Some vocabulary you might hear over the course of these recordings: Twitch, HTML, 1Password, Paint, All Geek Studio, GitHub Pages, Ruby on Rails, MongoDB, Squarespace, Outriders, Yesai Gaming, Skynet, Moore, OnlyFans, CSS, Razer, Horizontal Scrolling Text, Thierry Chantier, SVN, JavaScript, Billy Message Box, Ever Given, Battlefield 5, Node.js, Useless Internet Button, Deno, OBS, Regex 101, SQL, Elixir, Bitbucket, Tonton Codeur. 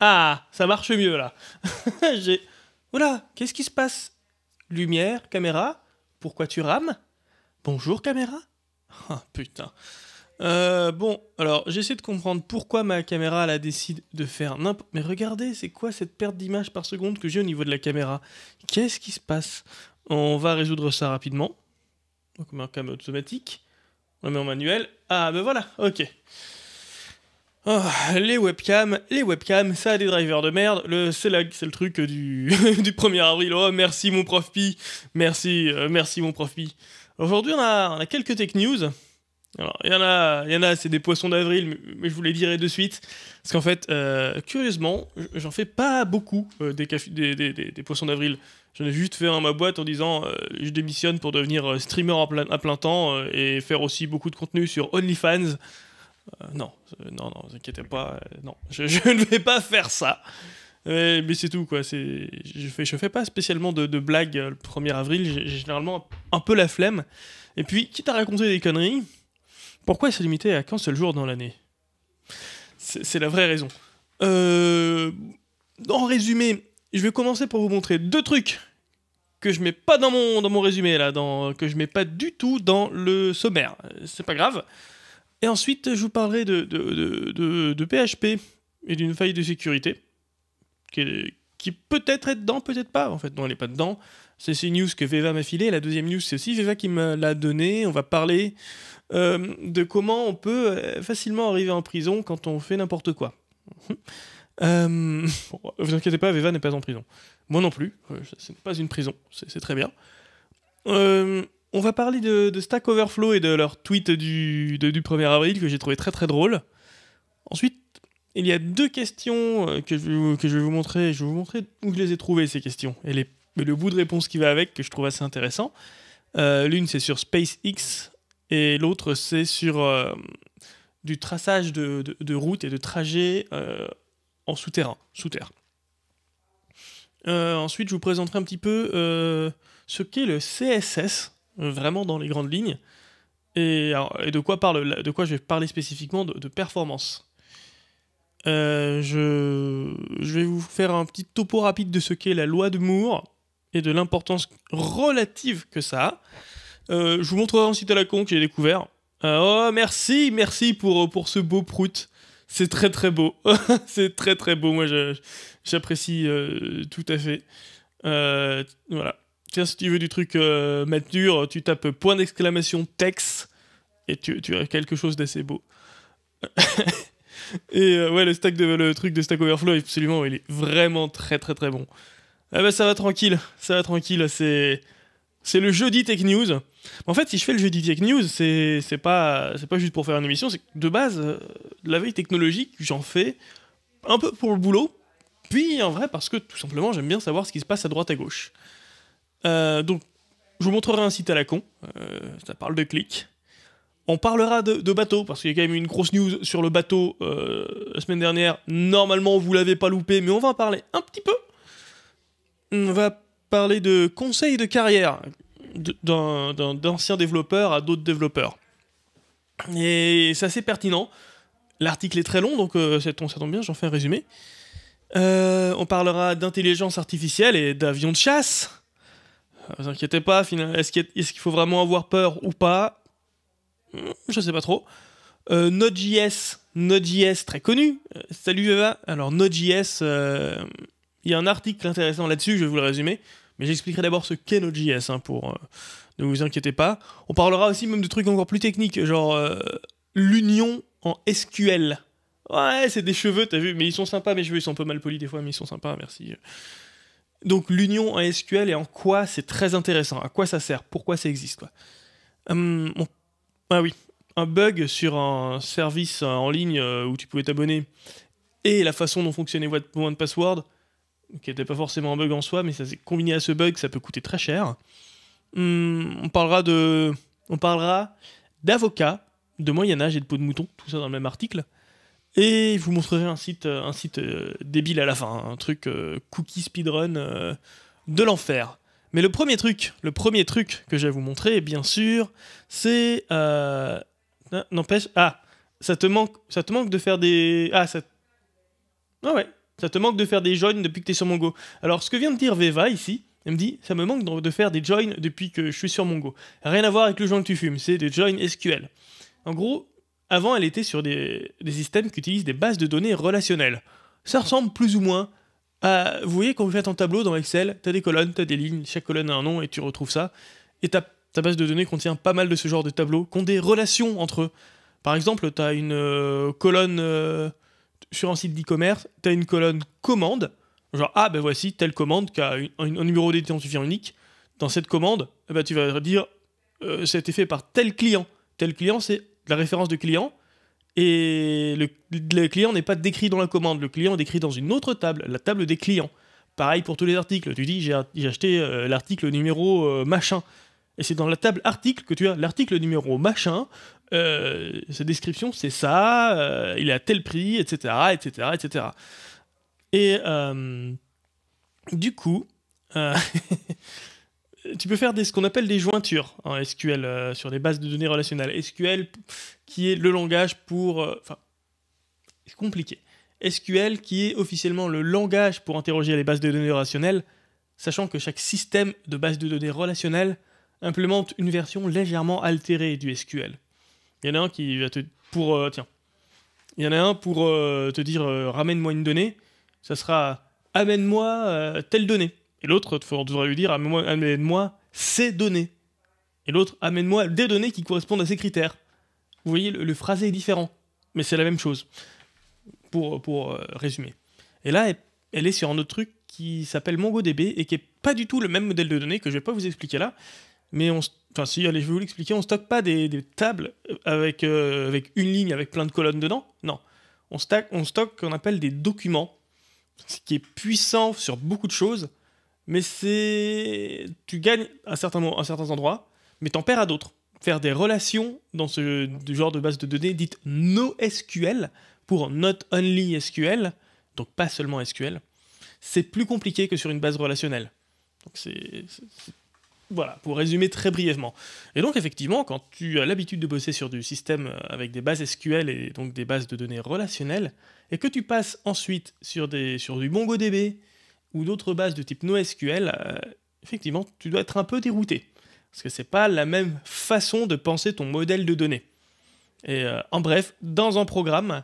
Ah, ça marche mieux là. Oula, qu'est-ce qui se passe? Lumière, caméra, pourquoi tu rames? Bonjour caméra. Ah putain. Bon, alors j'essaie de comprendre pourquoi ma caméra elle décide de faire n'importe... Mais regardez, c'est quoi cette perte d'image par seconde que j'ai au niveau de la caméra? Qu'est-ce qui se passe? On va résoudre ça rapidement. Donc on met en cam automatique. On la met en manuel. Ah ben voilà, ok. Oh, les webcams, ça a des drivers de merde. C'est le truc du, du 1er avril. Oh, merci mon prof Pi. Merci mon prof Pi. Aujourd'hui, on a quelques tech news. Alors, il y en a, c'est des poissons d'avril, mais je vous les dirai de suite. Parce qu'en fait, curieusement, j'en fais pas beaucoup des poissons d'avril. J'en ai juste fait un à ma boîte en disant je démissionne pour devenir streamer à plein temps et faire aussi beaucoup de contenu sur OnlyFans. Non, vous inquiétez pas, non, je ne vais pas faire ça. Mais c'est tout, quoi. Je fais pas spécialement de blagues le 1er avril, j'ai généralement un peu la flemme. Et puis, quitte à raconter des conneries, pourquoi se limiter à qu'un seul jour dans l'année? C'est la vraie raison. En résumé, je vais commencer pour vous montrer deux trucs que je mets pas dans mon résumé, là, que je mets pas du tout dans le sommaire. C'est pas grave. Et ensuite, je vous parlerai de PHP et d'une faille de sécurité qui peut-être est dedans, peut-être pas. En fait, non, elle n'est pas dedans. C'est une news que Veva m'a filée. La deuxième news, c'est aussi Veva qui me l'a donnée. On va parler de comment on peut facilement arriver en prison quand on fait n'importe quoi. Bon, vous inquiétez pas, Veva n'est pas en prison. Moi non plus. Ce n'est pas une prison. C'est très bien. On va parler de Stack Overflow et de leur tweet du 1er avril que j'ai trouvé très très drôle. Ensuite, il y a deux questions que je vais vous montrer. Je vais vous montrer où je les ai trouvées, ces questions. Et le bout de réponse qui va avec, que je trouve assez intéressant. L'une, c'est sur SpaceX. Et l'autre, c'est sur du traçage de routes et de trajets en souterrain, sous terre. Ensuite, je vous présenterai un petit peu ce qu'est le CSS. Vraiment dans les grandes lignes, et de quoi je vais parler spécifiquement de performance. Je vais vous faire un petit topo rapide de ce qu'est la loi de Moore, et de l'importance relative que ça a. Je vous montrerai un site à la con que j'ai découvert. Oh, merci pour ce beau prout. C'est très très beau. C'est très très beau, moi j'apprécie tout à fait. Voilà. Si tu veux du truc mature, tu tapes point d'exclamation texte et tu as quelque chose d'assez beau. Et ouais, le truc de Stack Overflow, absolument, il est vraiment très très très bon. Ah bah ça va tranquille, c'est le jeudi Tech News. En fait, si je fais le jeudi Tech News, c'est pas juste pour faire une émission, c'est que de base, de la veille technologique, j'en fais un peu pour le boulot, puis en vrai parce que tout simplement j'aime bien savoir ce qui se passe à droite à gauche. Donc, je vous montrerai un site à la con, ça parle de clics. On parlera de bateau, parce qu'il y a quand même eu une grosse news sur le bateau la semaine dernière. Normalement, vous l'avez pas loupé, mais on va en parler un petit peu. On va parler de conseils de carrière d'anciens développeurs à d'autres développeurs. Et c'est assez pertinent. L'article est très long, donc ça tombe bien, j'en fais un résumé. On parlera d'intelligence artificielle et d'avions de chasse. Ne vous inquiétez pas, est-ce qu'il faut vraiment avoir peur ou pas? Je sais pas trop. Node.js, très connu. Salut Veva. Alors Node.js, il y a un article intéressant là-dessus, je vais vous le résumer. Mais j'expliquerai d'abord ce qu'est Node.js, ne vous inquiétez pas. On parlera aussi même de trucs encore plus techniques, genre l'union en SQL. Ouais, c'est des cheveux, t'as vu, mais ils sont sympas, mes cheveux, ils sont un peu mal polis des fois, mais ils sont sympas, merci. Donc l'union en SQL et en quoi c'est très intéressant, à quoi ça sert, pourquoi ça existe, quoi. Ah oui, un bug sur un service en ligne où tu pouvais t'abonner et la façon dont fonctionnait 1Password, qui n'était pas forcément un bug en soi, mais ça s'est combiné à ce bug, ça peut coûter très cher. On parlera d'avocats, de Moyen-Âge et de peau de mouton, tout ça dans le même article. Et je vous montrerai un site débile à la fin, un truc cookie speedrun de l'enfer. Mais le premier truc que je vais vous montrer, bien sûr, c'est... n'empêche... Ah, ça te manque de faire des... Ah, ça, Ah ouais, ça te manque de faire des joins depuis que tu es sur Mongo. Alors ce que vient de dire Veva ici, elle me dit, ça me manque de faire des joins depuis que je suis sur Mongo. Rien à voir avec le joint que tu fumes, c'est des joins SQL. En gros, avant elle était sur des systèmes qui utilisent des bases de données relationnelles. Ça ressemble plus ou moins à... Vous voyez, quand vous faites un tableau dans Excel, tu as des colonnes, tu as des lignes, chaque colonne a un nom et tu retrouves ça. Et ta base de données contient pas mal de ce genre de tableaux qui ont des relations entre eux. Par exemple, tu as une colonne sur un site d'e-commerce, tu as une colonne commande, genre ah ben voici telle commande qui a un numéro d'identifiant unique. Dans cette commande, eh ben, tu vas dire ça a été fait par tel client. Tel client, c'est la référence de client et le client n'est pas décrit dans la commande, le client est décrit dans une autre table, la table des clients. Pareil pour tous les articles, tu dis j'ai acheté l'article numéro machin. Et c'est dans la table article que tu as l'article numéro machin, sa description c'est ça, il est à tel prix, etc. etc., etc. Et du coup, tu peux faire ce qu'on appelle des jointures en SQL sur des bases de données relationnelles. SQL qui est le langage pour... Enfin, c'est compliqué. SQL qui est officiellement le langage pour interroger les bases de données relationnelles, sachant que chaque système de base de données relationnelles implémente une version légèrement altérée du SQL. Il y en a un qui va te... Pour, tiens. Il y en a un pour te dire « ramène-moi une donnée », ça sera « amène-moi telle donnée ». Et l'autre, tu devrais lui dire « amène-moi ces données ». Et l'autre « amène-moi des données qui correspondent à ces critères ». Vous voyez, le phrasé est différent, mais c'est la même chose, pour résumer. Et là, elle est sur un autre truc qui s'appelle MongoDB et qui n'est pas du tout le même modèle de données que je ne vais pas vous expliquer là. Mais enfin, si, allez, je vais vous l'expliquer, on ne stocke pas des tables avec une ligne, avec plein de colonnes dedans. Non, on stocke ce qu'on appelle des documents, ce qui est puissant sur beaucoup de choses, mais c'est... Tu gagnes à certains endroits, mais tu en perds à d'autres. Faire des relations dans ce genre de base de données dite NoSQL pour Not Only SQL, donc pas seulement SQL, c'est plus compliqué que sur une base relationnelle. Donc voilà, pour résumer très brièvement. Et donc effectivement, quand tu as l'habitude de bosser sur du système avec des bases SQL et donc des bases de données relationnelles, et que tu passes ensuite sur du MongoDB ou d'autres bases de type NoSQL, effectivement, tu dois être un peu dérouté. Parce que c'est pas la même façon de penser ton modèle de données. Et en bref, dans un programme,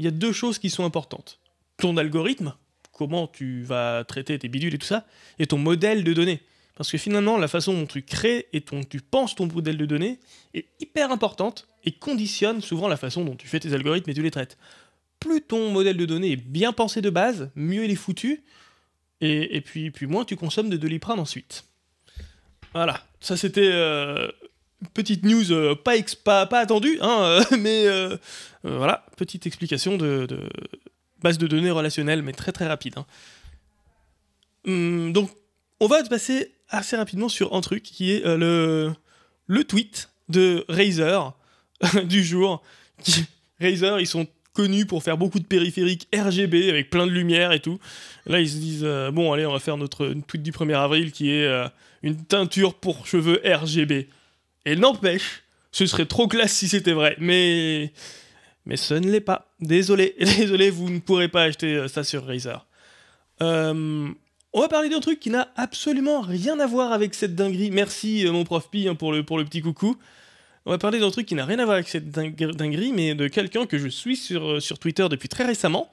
il y a deux choses qui sont importantes. Ton algorithme, comment tu vas traiter tes bidules et tout ça, et ton modèle de données. Parce que finalement, la façon dont tu crées et tu penses ton modèle de données est hyper importante et conditionne souvent la façon dont tu fais tes algorithmes et tu les traites. Plus ton modèle de données est bien pensé de base, mieux il est foutu, et puis moins tu consommes de doliprane ensuite. Voilà, ça c'était une petite news pas attendue, hein, mais voilà, petite explication de base de données relationnelle, mais très très rapide. Hein. Donc, on va passer assez rapidement sur un truc qui est le tweet de Razer du jour. Razer, ils sont connus pour faire beaucoup de périphériques RGB avec plein de lumière et tout. Là, ils se disent bon, allez, on va faire notre tweet du 1er avril qui est une teinture pour cheveux RGB. Et n'empêche, ce serait trop classe si c'était vrai, mais ce ne l'est pas. Désolé, désolé, vous ne pourrez pas acheter ça sur Razer. On va parler d'un truc qui n'a absolument rien à voir avec cette dinguerie. Merci mon prof Pi hein, pour le petit coucou. On va parler d'un truc qui n'a rien à voir avec cette dinguerie, mais de quelqu'un que je suis sur Twitter depuis très récemment.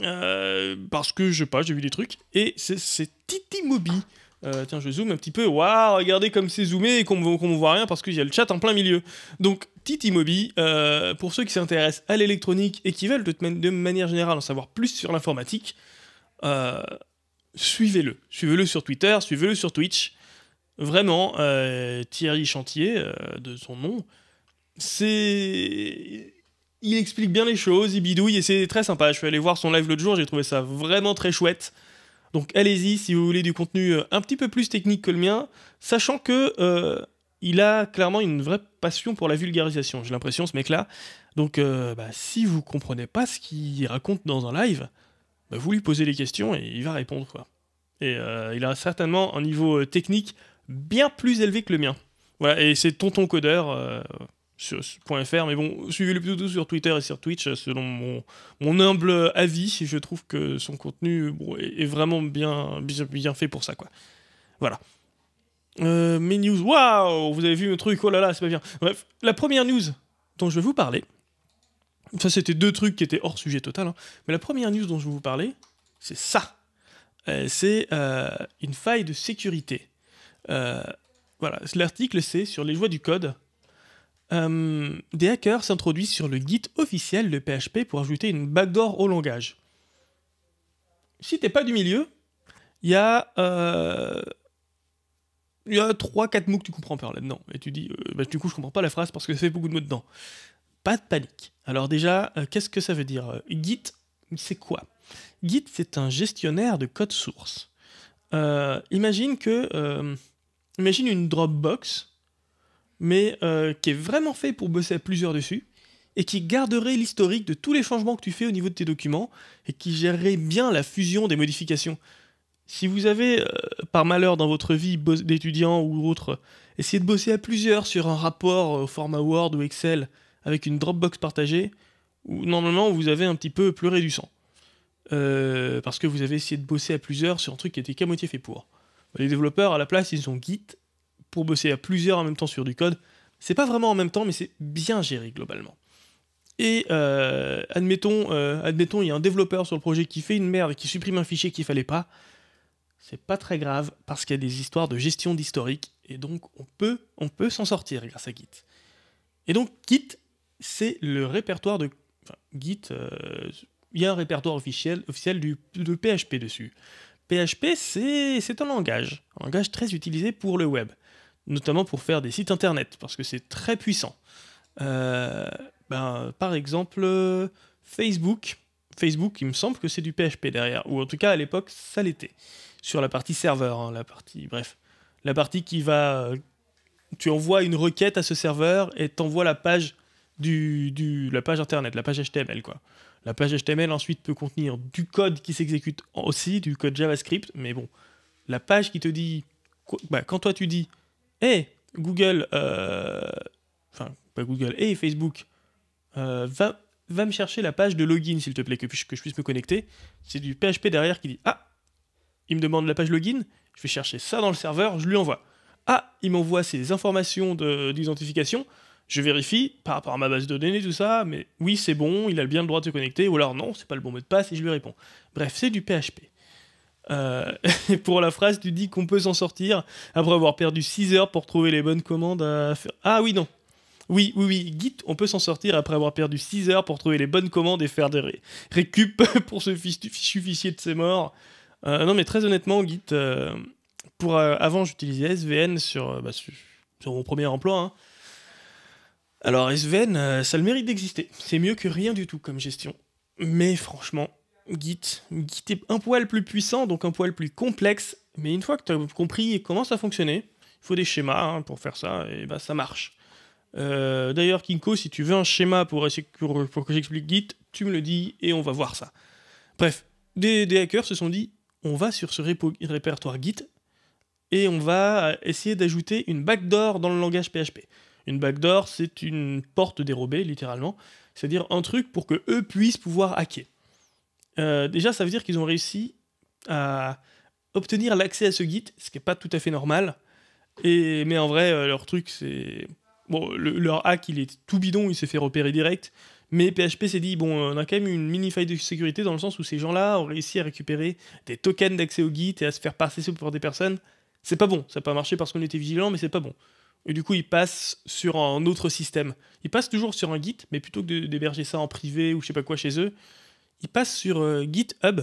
Parce que, je sais pas, j'ai vu des trucs. Et c'est TitiMobi. Tiens, je zoome un petit peu. Waouh, regardez comme c'est zoomé et qu'on voit rien parce qu'il y a le chat en plein milieu. Donc, TitiMobi, pour ceux qui s'intéressent à l'électronique et qui veulent de manière générale en savoir plus sur l'informatique... suivez-le. Suivez-le sur Twitter, suivez-le sur Twitch. Vraiment, Thierry Chantier, de son nom, il explique bien les choses, il bidouille, et c'est très sympa. Je suis allé voir son live l'autre jour, j'ai trouvé ça vraiment très chouette. Donc allez-y, si vous voulez du contenu un petit peu plus technique que le mien, sachant que il a clairement une vraie passion pour la vulgarisation, j'ai l'impression, ce mec-là. Donc, si vous comprenez pas ce qu'il raconte dans un live... vous lui posez les questions et il va répondre, quoi. Et il a certainement un niveau technique bien plus élevé que le mien. Voilà, et c'est Tonton Codeur sur .fr, mais bon, suivez-le plutôt sur Twitter et sur Twitch, selon mon humble avis, je trouve que son contenu bon, est vraiment bien fait pour ça, quoi. Voilà. Mes news, waouh, vous avez vu le truc, oh là là, c'est pas bien. Bref, la première news dont je vais vous parler, ça c'était deux trucs qui étaient hors sujet total, hein, mais la première news dont je vais vous parler, c'est ça. C'est une faille de sécurité. Voilà, l'article c'est sur les joies du code. Des hackers s'introduisent sur le Git officiel de PHP pour ajouter une backdoor au langage. Si t'es pas du milieu, il y a 3-4 mots que tu comprends pas là-dedans. Et tu dis, bah, du coup je comprends pas la phrase parce que ça fait beaucoup de mots dedans. Pas de panique. Alors déjà, qu'est-ce que ça veut dire Git, c'est quoi? Git, c'est un gestionnaire de code source. Imagine une Dropbox, mais qui est vraiment fait pour bosser à plusieurs dessus, et qui garderait l'historique de tous les changements que tu fais au niveau de tes documents, et qui gérerait bien la fusion des modifications. Si vous avez, par malheur dans votre vie d'étudiant ou autre, essayé de bosser à plusieurs sur un rapport au format Word ou Excel, avec une Dropbox partagée, où normalement vous avez un petit peu pleuré du sang. Parce que vous avez essayé de bosser à plusieurs sur un truc qui était qu'à moitié fait pour. Les développeurs, à la place, ils ont Git pour bosser à plusieurs en même temps sur du code. C'est pas vraiment en même temps, mais c'est bien géré globalement. Et admettons, il y a un développeur sur le projet qui fait une merde et qui supprime un fichier qu'il fallait pas. C'est pas très grave, parce qu'il y a des histoires de gestion d'historique, et donc on peut s'en sortir grâce à Git. Et donc Git, c'est le répertoire de... Enfin, Git... il y a un répertoire officiel de PHP dessus. PHP, c'est un langage très utilisé pour le web, notamment pour faire des sites internet, parce que c'est très puissant. Par exemple, Facebook, il me semble que c'est du PHP derrière, ou en tout cas à l'époque, ça l'était, sur la partie serveur, hein, la partie qui va... Tu envoies une requête à ce serveur et t'envoies la page la page internet, la page HTML, quoi. La page HTML ensuite peut contenir du code qui s'exécute aussi, du code JavaScript, mais bon, la page qui te dit, quand toi tu dis, hey, Google, hey, Facebook, va me chercher la page de login s'il te plaît, que je puisse me connecter, c'est du PHP derrière qui dit, ah, il me demande la page login, je vais chercher ça dans le serveur, je lui envoie. Ah, il m'envoie ses informations d'identification, je vérifie par rapport à ma base de données, tout ça, mais oui, c'est bon, il a bien le droit de se connecter, ou alors non, c'est pas le bon mot de passe, et je lui réponds. Bref, c'est du PHP. Et pour la phrase, tu dis qu'on peut s'en sortir après avoir perdu 6 heures pour trouver les bonnes commandes à faire... Ah oui, non. Oui, Git, on peut s'en sortir après avoir perdu 6 heures pour trouver les bonnes commandes et faire des récup pour ce fichu fichier de ses morts. Non, mais très honnêtement, Git... avant, j'utilisais SVN sur mon premier emploi, hein. Alors SVN, ça a le mérite d'exister. C'est mieux que rien du tout comme gestion. Mais franchement, Git est un poil plus puissant, donc un poil plus complexe. Mais une fois que tu as compris comment ça fonctionnait, il faut des schémas hein, pour faire ça, et bah ça marche. D'ailleurs, Kinko, si tu veux un schéma pour que j'explique Git, tu me le dis et on va voir ça. Bref, des hackers se sont dit, on va sur ce répertoire Git et on va essayer d'ajouter une backdoor dans le langage PHP. Une backdoor, c'est une porte dérobée, littéralement. C'est-à-dire un truc pour que eux puissent pouvoir hacker. Déjà, ça veut dire qu'ils ont réussi à obtenir l'accès à ce Git, ce qui n'est pas tout à fait normal. Mais en vrai, leur truc, c'est... Bon, leur hack, il est tout bidon, il s'est fait repérer direct. Mais PHP s'est dit, bon, on a quand même une mini-faille de sécurité dans le sens où ces gens-là ont réussi à récupérer des tokens d'accès au Git et à se faire passer pour des personnes. C'est pas bon, ça n'a pas marché parce qu'on était vigilant, mais c'est pas bon. Et du coup, ils passent sur un autre système. Ils passent toujours sur un Git, mais plutôt que d'héberger ça en privé ou je sais pas quoi chez eux, ils passent sur GitHub,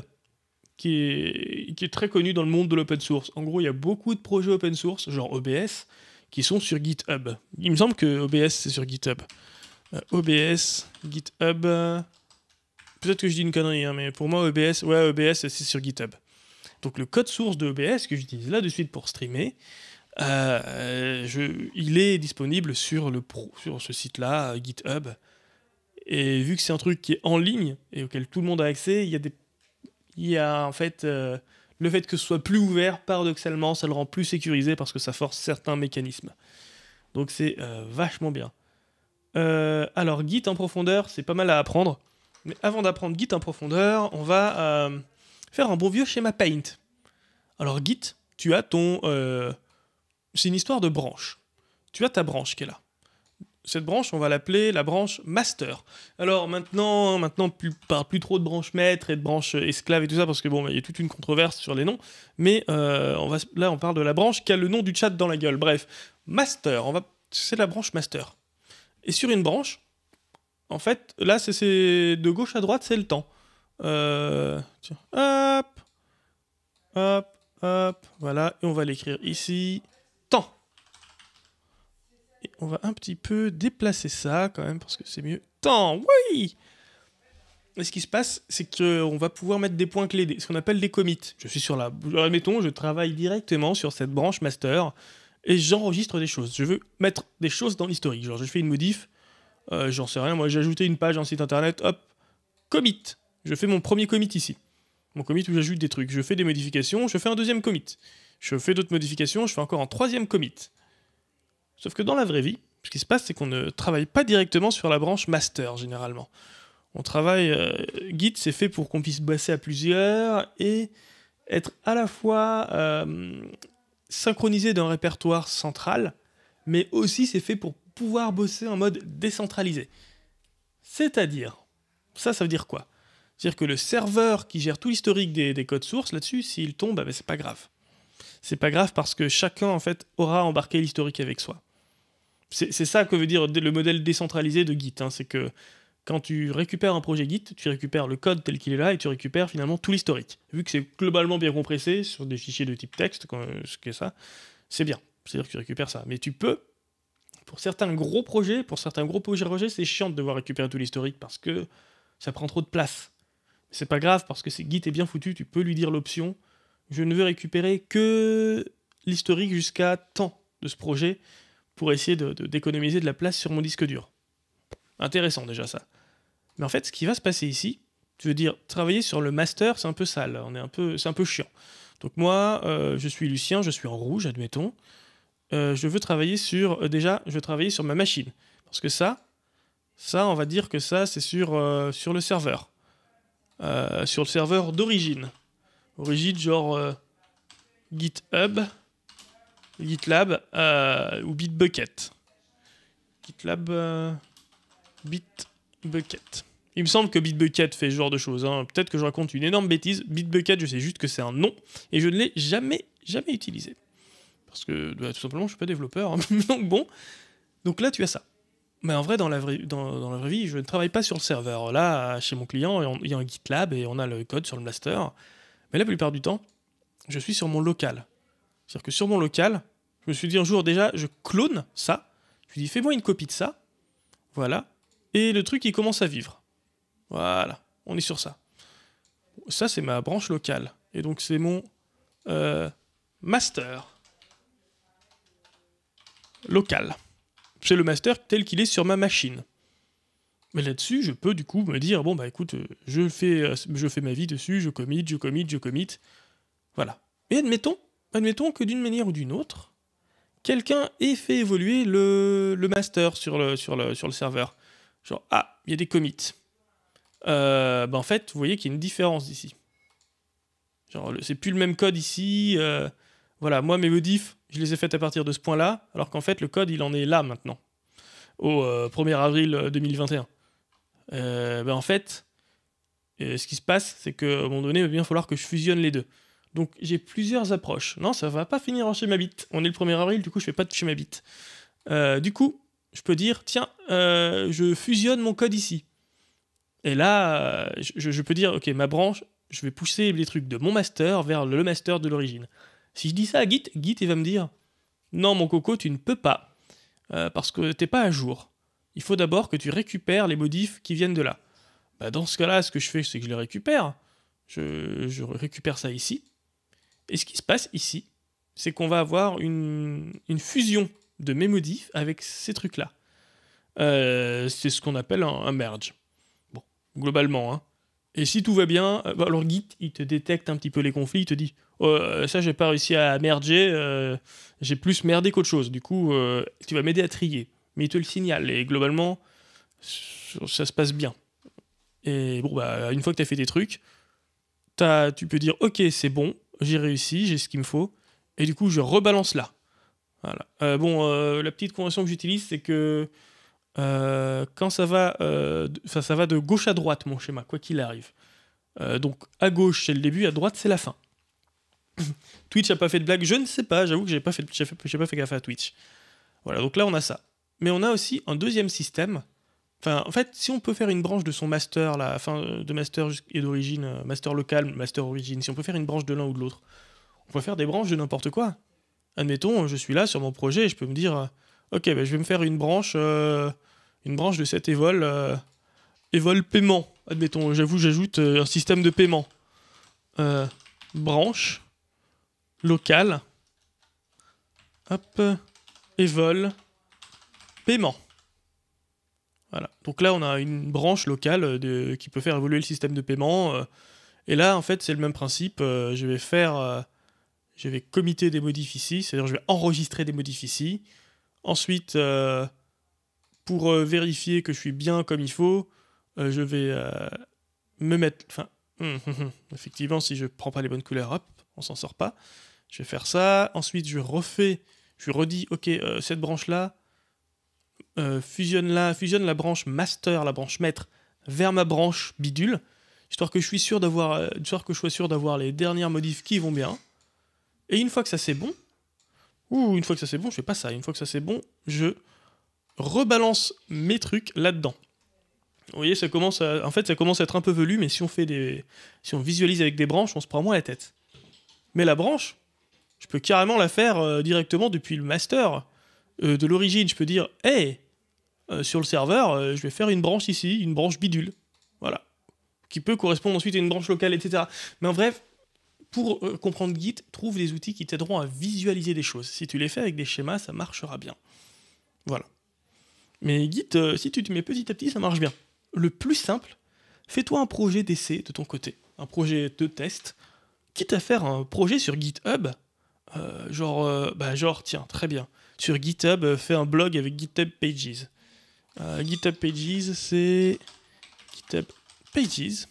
qui est très connu dans le monde de l'open source. En gros, il y a beaucoup de projets open source, genre OBS, qui sont sur GitHub. Il me semble que OBS, c'est sur GitHub. OBS, GitHub... Peut-être que je dis une connerie, hein, mais pour moi, OBS, ouais, OBS, c'est sur GitHub. Donc le code source de OBS, que j'utilise là de suite pour streamer... il est disponible sur ce site-là, GitHub. Et vu que c'est un truc qui est en ligne et auquel tout le monde a accès, il y a en fait le fait que ce soit plus ouvert, paradoxalement, ça le rend plus sécurisé parce que ça force certains mécanismes. Donc c'est vachement bien. Alors, Git en profondeur, c'est pas mal à apprendre. Mais avant d'apprendre Git en profondeur, on va faire un bon vieux schéma Paint. Alors Git, tu as ton... c'est une histoire de branche. Tu as ta branche qui est là. Cette branche, on va l'appeler la branche master. Alors maintenant on parle plus trop de branche maître et de branche esclave et tout ça, parce que bon, il y a toute une controverse sur les noms, mais là on parle de la branche qui a le nom du chat dans la gueule. Bref, master, c'est la branche master. Et sur une branche, en fait, là, c'est de gauche à droite, c'est le temps. Tiens, hop, hop, hop, voilà, et on va l'écrire ici, temps. Et on va un petit peu déplacer ça quand même, parce que c'est mieux. Temps, oui! Et ce qui se passe, c'est qu'on va pouvoir mettre des points clés, ce qu'on appelle des commits. Je suis sur la... Admettons, je travaille directement sur cette branche master, et j'enregistre des choses. Je veux mettre des choses dans l'historique. Genre, je fais une modif, j'en sais rien, moi j'ai ajouté une page, un site internet, hop, commit. Je fais mon premier commit ici. Mon commit où j'ajoute des trucs. Je fais des modifications, je fais un deuxième commit. Je fais d'autres modifications, je fais encore un troisième commit. Sauf que dans la vraie vie, ce qui se passe, c'est qu'on ne travaille pas directement sur la branche master, généralement. On travaille... Git, c'est fait pour qu'on puisse bosser à plusieurs et être à la fois synchronisé d'un répertoire central, mais aussi c'est fait pour pouvoir bosser en mode décentralisé. C'est-à-dire... Ça veut dire quoi? C'est-à-dire que le serveur qui gère tout l'historique des codes sources, là-dessus, s'il tombe, bah, c'est pas grave. C'est pas grave parce que chacun, en fait, aura embarqué l'historique avec soi. C'est ça que veut dire le modèle décentralisé de Git. Hein, c'est que quand tu récupères un projet Git, tu récupères le code tel qu'il est là et tu récupères finalement tout l'historique. Vu que c'est globalement bien compressé sur des fichiers de type texte, ce que ça, c'est bien. C'est-à-dire que tu récupères ça. Mais tu peux, pour certains gros projets, c'est chiant de devoir récupérer tout l'historique parce que ça prend trop de place. C'est pas grave parce que Git est bien foutu, tu peux lui dire l'option « Je ne veux récupérer que l'historique jusqu'à temps de ce projet » pour essayer d'économiser de la place sur mon disque dur. Intéressant déjà ça. Mais en fait, ce qui va se passer ici, je veux dire, travailler sur le master, c'est un peu sale, c'est un peu chiant. Donc moi, je suis Lucien, je suis en rouge, admettons. Je veux travailler sur... je veux travailler sur ma machine. Parce que ça, on va dire que ça, c'est sur le serveur. Sur le serveur d'origine. Origine genre GitHub, GitLab ou Bitbucket. GitLab, Bitbucket. Il me semble que Bitbucket fait ce genre de choses. Hein. Peut-être que je raconte une énorme bêtise. Bitbucket, je sais juste que c'est un nom et je ne l'ai jamais utilisé. Parce que tout simplement, je ne suis pas développeur. Hein. Donc bon, donc là tu as ça. Mais en vrai, dans la vraie vie, je ne travaille pas sur le serveur. Là, chez mon client, il y a un GitLab et on a le code sur le master. Mais la plupart du temps, je suis sur mon local. C'est-à-dire que sur mon local, je me suis dit un jour déjà, je clone ça. Je lui dis, fais-moi une copie de ça. Voilà. Et le truc, il commence à vivre. Voilà. On est sur ça. Ça, c'est ma branche locale. Et donc, c'est mon master local. C'est le master tel qu'il est sur ma machine. Mais là-dessus, je peux du coup me dire, bon bah écoute, je fais ma vie dessus, je commit. Voilà. Et admettons que d'une manière ou d'une autre, quelqu'un ait fait évoluer le master sur le serveur. Genre, ah, il y a des commits. Bah en fait, vous voyez qu'il y a une différence ici. Genre, c'est plus le même code ici. Voilà, moi mes modifs, je les ai faites à partir de ce point-là, alors qu'en fait, le code, il en est là maintenant, au 1er avril 2021. Ben en fait, ce qui se passe, c'est qu'à un moment donné, il va bien falloir que je fusionne les deux. Donc j'ai plusieurs approches. Non, ça va pas finir en schéma bit. On est le 1er avril, du coup je fais pas de schéma bit. Du coup, je peux dire, tiens, je fusionne mon code ici. Et là, je peux dire, ok, ma branche, je vais pousser les trucs de mon master vers le master de l'origine. Si je dis ça à Git, Git il va me dire, non mon coco, tu ne peux pas. Parce que t'es pas à jour. Il faut d'abord que tu récupères les modifs qui viennent de là. Bah dans ce cas-là, ce que je fais, c'est que je les récupère. Je récupère ça ici. Et ce qui se passe ici, c'est qu'on va avoir une fusion de mes modifs avec ces trucs-là. C'est ce qu'on appelle un merge. Bon, globalement. Hein. Et si tout va bien, alors Git, il te détecte un petit peu les conflits, il te dit ça, j'ai pas réussi à merger, j'ai plus merdé qu'autre chose, du coup, tu vas m'aider à trier. mais il te le signale. Et globalement, ça se passe bien. Et bon, bah, une fois que tu as fait des trucs, tu peux dire, ok, c'est bon, j'ai réussi, j'ai ce qu'il me faut, et du coup, je rebalance là. Voilà. La petite convention que j'utilise, c'est que quand ça va de gauche à droite, mon schéma, quoi qu'il arrive. Donc, à gauche, c'est le début, à droite, c'est la fin. Twitch n'a pas fait de blague, je ne sais pas, j'avoue que je n'ai pas fait gaffe à Twitch. Voilà, donc là, on a ça. Mais on a aussi un deuxième système. Enfin, en fait, si on peut faire une branche de son master, là, enfin, de master et d'origine, master local, master origine, si on peut faire une branche de l'un ou de l'autre, on peut faire des branches de n'importe quoi. Admettons, je suis là sur mon projet et je peux me dire, ok, bah, je vais me faire une branche de cette Evol, Evol paiement. Admettons, j'avoue, j'ajoute un système de paiement. Branche, locale, hop, Evol, paiement. Voilà. Donc là, on a une branche locale qui peut faire évoluer le système de paiement. Et là, en fait, c'est le même principe. Je vais committer des modifs ici, c'est-à-dire je vais enregistrer des modifs ici. Ensuite, pour vérifier que je suis bien comme il faut, je vais me mettre... Enfin, effectivement, si je ne prends pas les bonnes couleurs, hop, on s'en sort pas. Je vais faire ça. Ensuite, je redis, ok, cette branche-là, fusionne la branche master, la branche maître, vers ma branche bidule, histoire que je sois sûr d'avoir les dernières modifs qui vont bien. Et une fois que ça c'est bon, je fais pas ça, une fois que ça c'est bon, je rebalance mes trucs là-dedans. Vous voyez, ça commence à, en fait, ça commence à être un peu velu, mais si on visualise avec des branches, on se prend moins la tête. Mais la branche, je peux carrément la faire directement depuis le master. De l'origine, je peux dire, hey, sur le serveur, je vais faire une branche ici, une branche bidule, voilà, qui peut correspondre ensuite à une branche locale, etc. Mais en bref, pour comprendre Git, trouve des outils qui t'aideront à visualiser des choses. Si tu les fais avec des schémas, ça marchera bien. Voilà. Mais Git, si tu te mets petit à petit, ça marche bien. Le plus simple, fais-toi un projet d'essai de ton côté, un projet de test, quitte à faire un projet sur GitHub, tiens, très bien. Sur GitHub, fais un blog avec GitHub Pages. GitHub Pages, c'est GitHub Pages.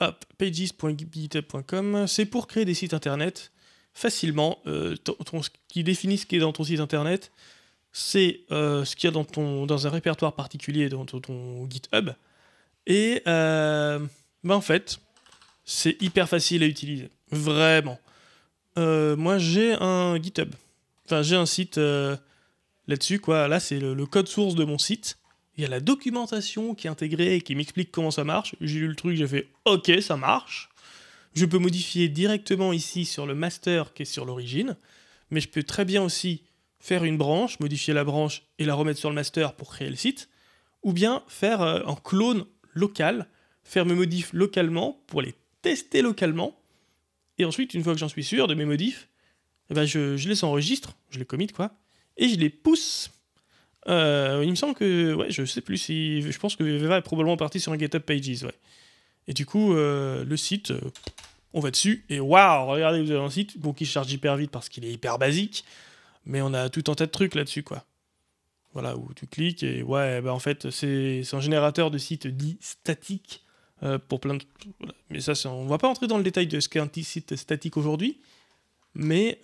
Hop, pages.github.com. C'est pour créer des sites internet facilement. Ce qui définit ce qui est dans ton site internet, c'est ce qu'il y a dans un répertoire particulier dans ton GitHub. Et en fait, c'est hyper facile à utiliser. Vraiment. Moi, j'ai un GitHub. Enfin, j'ai un site là-dessus, quoi. Là, c'est le code source de mon site. Il y a la documentation qui est intégrée et qui m'explique comment ça marche. J'ai lu le truc, j'ai fait « Ok, ça marche ». Je peux modifier directement ici sur le master qui est sur l'origine, mais je peux très bien aussi faire une branche, modifier la branche et la remettre sur le master pour créer le site, ou bien faire un clone local, faire mes modifs localement pour les tester localement, et ensuite, une fois que j'en suis sûr de mes modifs, eh ben je les enregistre, je les commit, quoi, et je les pousse. Il me semble que, ouais, je sais plus si... Je pense que Veva est probablement parti sur un GitHub Pages, ouais. Et du coup, le site, on va dessus, et waouh, regardez, vous avez un site, bon, qui charge hyper vite parce qu'il est hyper basique, mais on a tout un tas de trucs là-dessus, quoi. Voilà, où tu cliques, et ouais, bah en fait, c'est un générateur de sites dit statique, pour plein de... Voilà. Mais ça, on va pas entrer dans le détail de ce qu'est un site statique aujourd'hui, mais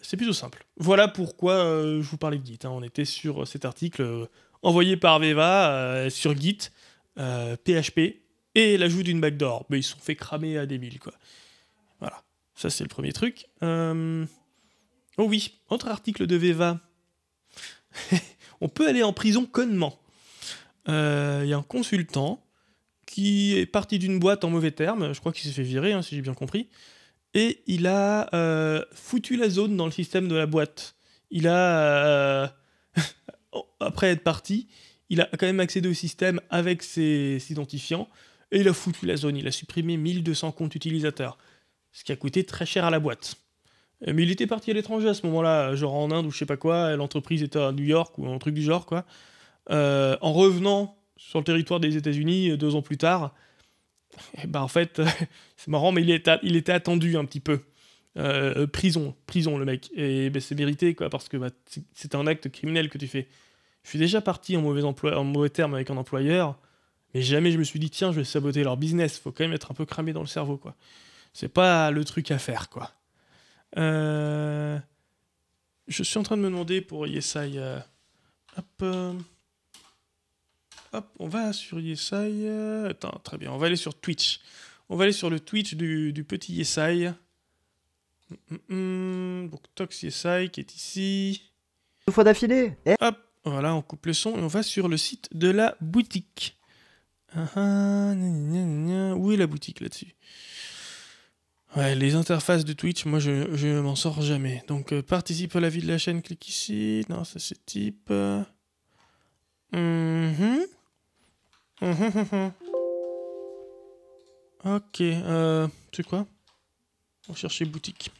c'est plutôt simple. Voilà pourquoi je vous parlais de Git. Hein. On était sur cet article envoyé par Veva sur Git, PHP, et l'ajout d'une backdoor. Mais ils se sont fait cramer à des milles, quoi. Voilà, ça c'est le premier truc. Oh oui, autre article de Veva. On peut aller en prison connement. Il y a un consultant qui est parti d'une boîte en mauvais termes, je crois qu'il s'est fait virer, hein, si j'ai bien compris, et il a foutu la zone dans le système de la boîte. Il a, après être parti, il a quand même accédé au système avec ses identifiants, et il a foutu la zone, il a supprimé 1200 comptes utilisateurs, ce qui a coûté très cher à la boîte. Mais il était parti à l'étranger à ce moment-là, genre en Inde ou je sais pas quoi, l'entreprise était à New York ou un truc du genre, quoi. En revenant sur le territoire des États-Unis 2 ans plus tard, et bah en fait, c'est marrant, mais il était attendu un petit peu. prison le mec. Et ben, c'est mérité, quoi, parce que bah, c'est un acte criminel que tu fais. Je suis déjà parti en mauvais terme avec un employeur, mais jamais je me suis dit, tiens, je vais saboter leur business. Faut quand même être un peu cramé dans le cerveau, quoi. C'est pas le truc à faire, quoi. Je suis en train de me demander pour Yesai... Hop, on va sur Yesai... Attends, très bien, on va aller sur Twitch. On va aller sur le Twitch du petit Yesai. Donc, Tox Yesai qui est ici. Deux fois d'affilée. Hop, voilà, on coupe le son et on va sur le site de la boutique. Où est la boutique là-dessus? Ouais, les interfaces de Twitch, moi je m'en sors jamais. Donc participe à la vie de la chaîne, clique ici. Non, ça c'est type. Ok, c'est quoi? On cherchait boutique.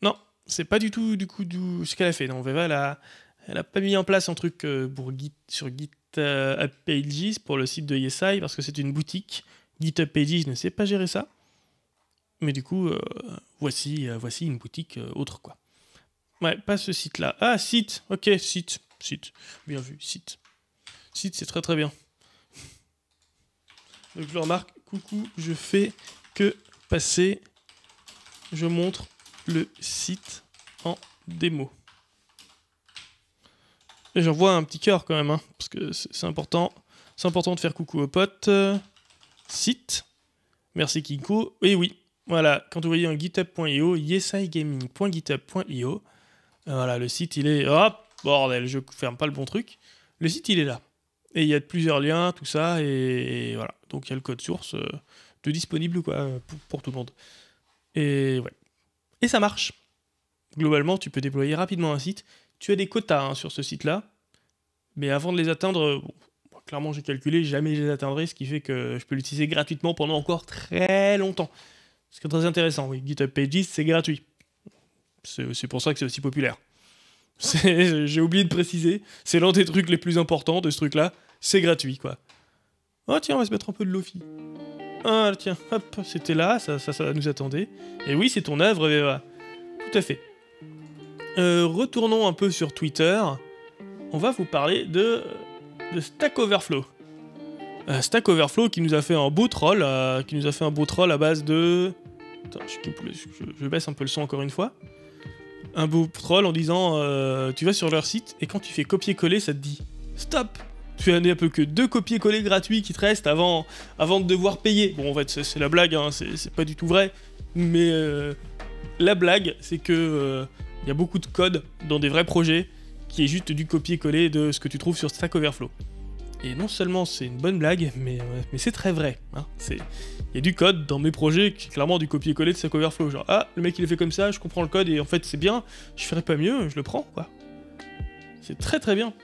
Non, c'est pas du tout du coup ce qu'elle a fait. Non, Veva, elle a pas mis en place un truc pour GitHub Pages pour le site de Yesai parce que c'est une boutique. GitHub Pages ne sait pas gérer ça, mais du coup, voici une boutique autre, quoi. Ouais, pas ce site-là. Ah, site, ok, site, bien vu, site, c'est très très bien. Donc je le remarque, coucou, je fais que passer, je montre le site en démo. Et j'envoie un petit cœur quand même, hein, parce que c'est important de faire coucou aux potes. Site, merci Kinko, et oui, voilà, quand vous voyez un github.io, yesaigaming.github.io, voilà, le site il est, hop, bordel, je ferme pas le bon truc, le site il est là, et il y a plusieurs liens, tout ça, et voilà, donc il y a le code source de disponible, quoi, pour tout le monde, et ouais, et ça marche, globalement, tu peux déployer rapidement un site, tu as des quotas hein, sur ce site-là, mais avant de les atteindre, bon, clairement, j'ai calculé, jamais je les atteindrai, ce qui fait que je peux l'utiliser gratuitement pendant encore très longtemps. Ce qui est très intéressant, oui. GitHub Pages, c'est gratuit. C'est pour ça que c'est aussi populaire. J'ai oublié de préciser, c'est l'un des trucs les plus importants de ce truc-là, c'est gratuit, quoi. Oh tiens, on va se mettre un peu de Lofi. Ah tiens, hop, c'était là, ça nous attendait. Et oui, c'est ton œuvre, Veva. Tout à fait. Retournons un peu sur Twitter. On va vous parler de Stack Overflow. Stack Overflow qui nous a fait un beau troll, à base de... Attends, je baisse un peu le son encore une fois. Un beau troll en disant tu vas sur leur site et quand tu fais copier-coller, ça te dit stop. Tu n'as un peu que 2 copier-coller gratuits qui te restent avant de devoir payer. Bon, en fait, c'est la blague, hein, c'est pas du tout vrai. Mais la blague, c'est que y a beaucoup de code dans des vrais projets qui est juste du copier-coller de ce que tu trouves sur Stack Overflow. Et non seulement c'est une bonne blague, mais c'est très vrai. Hein. Il y a du code dans mes projets qui est clairement du copier-coller de Stack Overflow. Genre, ah, le mec il est fait comme ça, je comprends le code et en fait c'est bien, je ferais pas mieux, je le prends, quoi. C'est très très bien.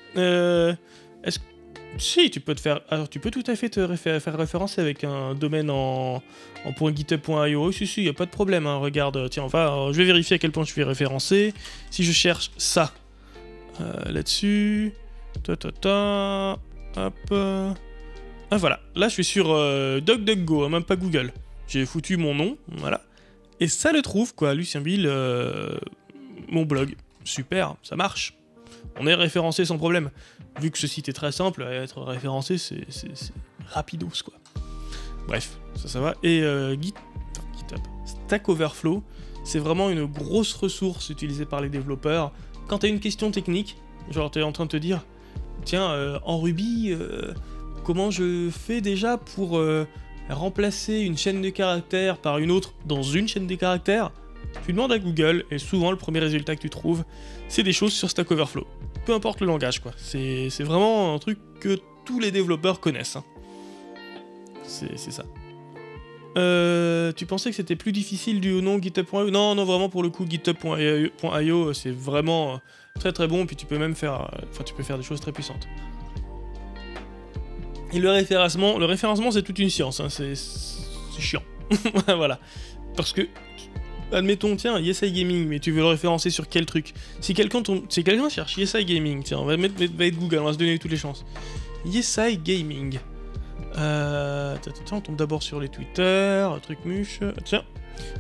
Si, tu peux te faire... Alors, tu peux tout à fait te faire référence avec un domaine en .github.io. Si, il n'y a pas de problème. Hein. Regarde, tiens, je vais vérifier à quel point je suis référencé. Si je cherche ça, là-dessus, hop, ah voilà, là je suis sur DuckDuckGo, hein, même pas Google, j'ai foutu mon nom, voilà, et ça le trouve, quoi, Lucien Bill, mon blog, super, ça marche, on est référencé sans problème, vu que ce site est très simple, être référencé c'est rapidos, quoi, bref, ça va, et GitHub, Stack Overflow, c'est vraiment une grosse ressource utilisée par les développeurs. Quand tu as une question technique, genre tu es en train de te dire tiens, en Ruby, comment je fais déjà pour remplacer une chaîne de caractères par une autre dans une chaîne de caractères? Tu demandes à Google et souvent le premier résultat que tu trouves, c'est des choses sur Stack Overflow. Peu importe le langage, quoi. C'est vraiment un truc que tous les développeurs connaissent. Hein. C'est ça. Tu pensais que c'était plus difficile du non GitHub.io? Non, vraiment pour le coup GitHub.io c'est vraiment très très bon, puis tu peux même faire, tu peux faire des choses très puissantes. Et le référencement c'est toute une science, hein, c'est chiant, voilà, parce que admettons tiens Yesai Gaming, mais tu veux le référencer sur quel truc? Si quelqu'un cherche Yesai Gaming, tiens on va mettre Google, on va se donner toutes les chances. Yesai Gaming. On tombe d'abord sur les Twitter, truc muche. Tiens,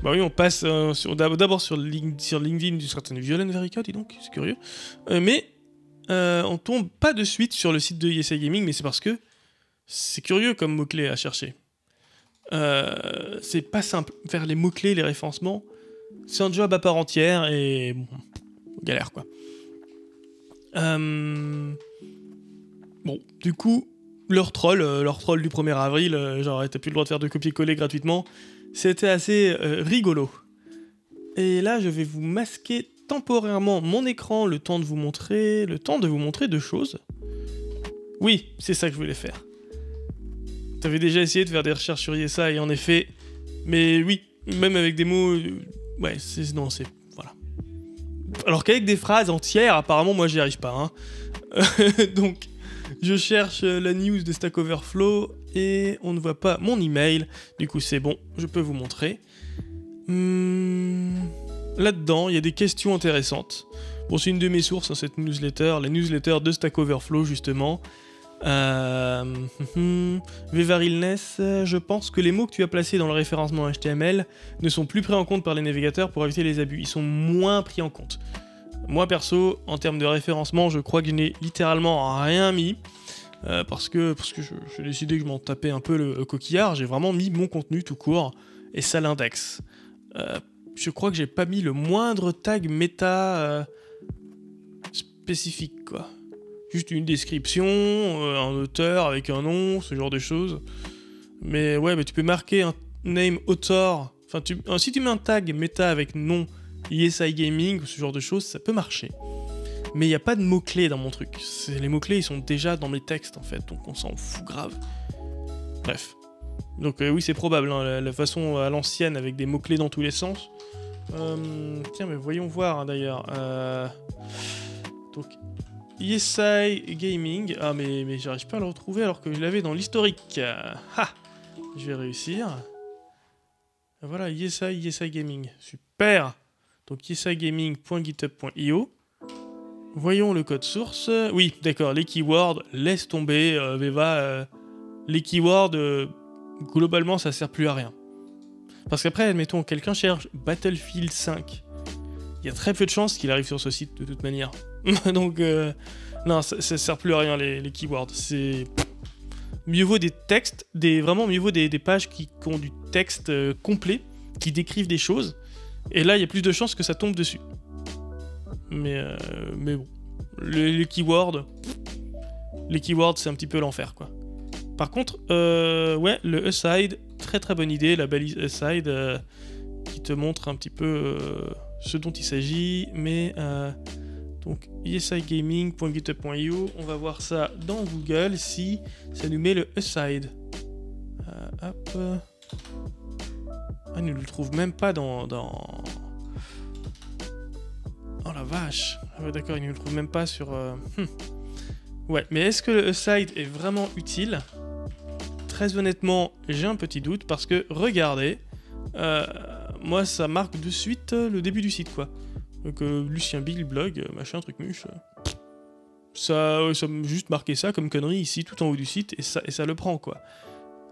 bah oui, on passe d'abord sur LinkedIn d'une certaine Violaine Verica, dis donc, c'est curieux. On tombe pas de suite sur le site de ISA Gaming, mais c'est parce que c'est curieux comme mot-clé à chercher. C'est pas simple. Faire les mots-clés, les référencements, c'est un job à part entière et bon, galère quoi. Bon, du coup, leur troll du 1er avril, genre t'as plus le droit de faire de copier-coller gratuitement, c'était assez rigolo. Et là, je vais vous masquer temporairement mon écran, le temps de vous montrer deux choses. Oui, c'est ça que je voulais faire. T'avais déjà essayé de faire des recherches sur ISA et en effet, mais oui, même avec des mots, ouais, c'est non, c'est voilà. Alors qu'avec des phrases entières, apparemment, moi, j'y arrive pas. Hein. Donc, je cherche la news de Stack Overflow et on ne voit pas mon email. Du coup, c'est bon, je peux vous montrer. Là-dedans, il y a des questions intéressantes. Bon, c'est une de mes sources, hein, cette newsletter, la newsletter de Stack Overflow, justement. Vevarilness, je pense que les mots que tu as placés dans le référencement HTML ne sont plus pris en compte par les navigateurs pour éviter les abus. Ils sont moins pris en compte. Moi, perso, en termes de référencement, je crois que je n'ai littéralement rien mis. Parce que j'ai décidé que je m'en tapais un peu le coquillard. J'ai vraiment mis mon contenu tout court et ça l'indexe. Je crois que j'ai pas mis le moindre tag méta spécifique, quoi. Juste une description, un auteur avec un nom, ce genre de choses. Mais ouais, mais tu peux marquer un name author. Enfin, si tu mets un tag méta avec nom ISI Gaming ou ce genre de choses, ça peut marcher. Mais il n'y a pas de mots-clés dans mon truc. Les mots-clés, ils sont déjà dans mes textes, en fait. Donc on s'en fout grave. Bref. Donc oui, c'est probable, hein, la façon à l'ancienne, avec des mots-clés dans tous les sens. Tiens, mais voyons voir, hein, d'ailleurs. Donc, ESI Gaming. Ah, mais j'arrive pas à le retrouver alors que je l'avais dans l'historique. Ha! Je vais réussir. Voilà, ESI Gaming. Super! Donc, esigaming.github.io. Voyons le code source. Oui, d'accord, les keywords, laisse tomber, Veva. Les keywords... globalement, ça sert plus à rien. Parce qu'après, admettons, quelqu'un cherche Battlefield 5. Il y a très peu de chances qu'il arrive sur ce site, de toute manière. Donc, non, ça sert plus à rien, les keywords. C'est... mieux vaut des textes, vraiment mieux vaut des pages qui ont du texte complet, qui décrivent des choses. Et là, il y a plus de chances que ça tombe dessus. Mais bon. Les keywords... les keywords, c'est un petit peu l'enfer, quoi. Par contre, ouais, le aside, très très bonne idée, la balise aside qui te montre un petit peu ce dont il s'agit, mais donc esigaming.github.io, on va voir ça dans Google si ça nous met le aside. Hop, ah, il ne le trouve même pas dans... oh la vache, ah, d'accord, il ne le trouve même pas sur... Ouais, mais est-ce que le aside est vraiment utile? Très honnêtement, j'ai un petit doute parce que, regardez, moi ça marque de suite le début du site, quoi. Donc, Lucien Bill, blog, machin, truc muche. Ça m'a juste marqué ça comme connerie ici, tout en haut du site, et ça le prend, quoi.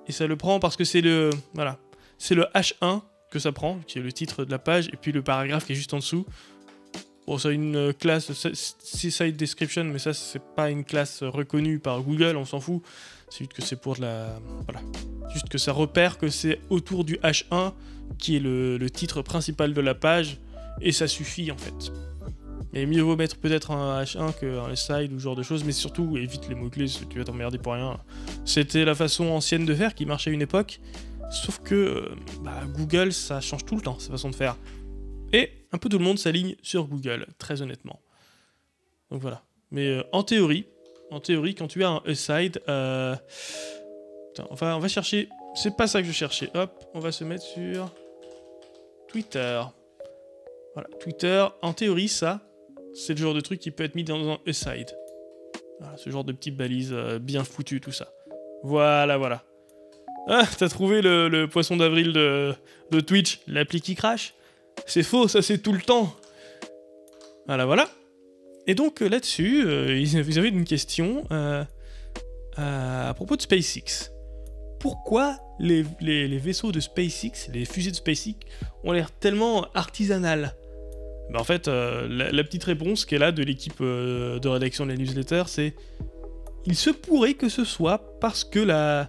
Et ça le prend parce que c'est le... voilà. C'est le H1 que ça prend, qui est le titre de la page, et puis le paragraphe qui est juste en dessous. Bon, ça a une classe, c'est site description, mais ça, c'est pas une classe reconnue par Google, on s'en fout. C'est juste que c'est pour de la... voilà. Juste que ça repère que c'est autour du H1 qui est le titre principal de la page, et ça suffit, en fait. Et mieux vaut mettre peut-être un H1 qu'un side ou ce genre de choses, mais surtout, évite les mots-clés, tu vas t'emmerder pour rien. C'était la façon ancienne de faire qui marchait à une époque, sauf que bah, Google, ça change tout le temps, sa façon de faire. Et un peu tout le monde s'aligne sur Google, très honnêtement. Donc voilà. Mais en théorie, quand tu as un aside, putain, on va chercher... c'est pas ça que je cherchais. Hop, on va se mettre sur Twitter. Voilà, Twitter, en théorie, ça, c'est le genre de truc qui peut être mis dans un aside. Voilà, ce genre de petite balise bien foutue, tout ça. Voilà, voilà. Ah, t'as trouvé le poisson d'avril de Twitch, l'appli qui crache? C'est faux, ça c'est tout le temps. Voilà, voilà. Et donc là-dessus, ils avaient une question à propos de SpaceX. pourquoi les vaisseaux de SpaceX, les fusées de SpaceX, ont l'air tellement artisanales. Ben en fait, la petite réponse qui est là de l'équipe de rédaction de la newsletter, c'est il se pourrait que ce soit parce que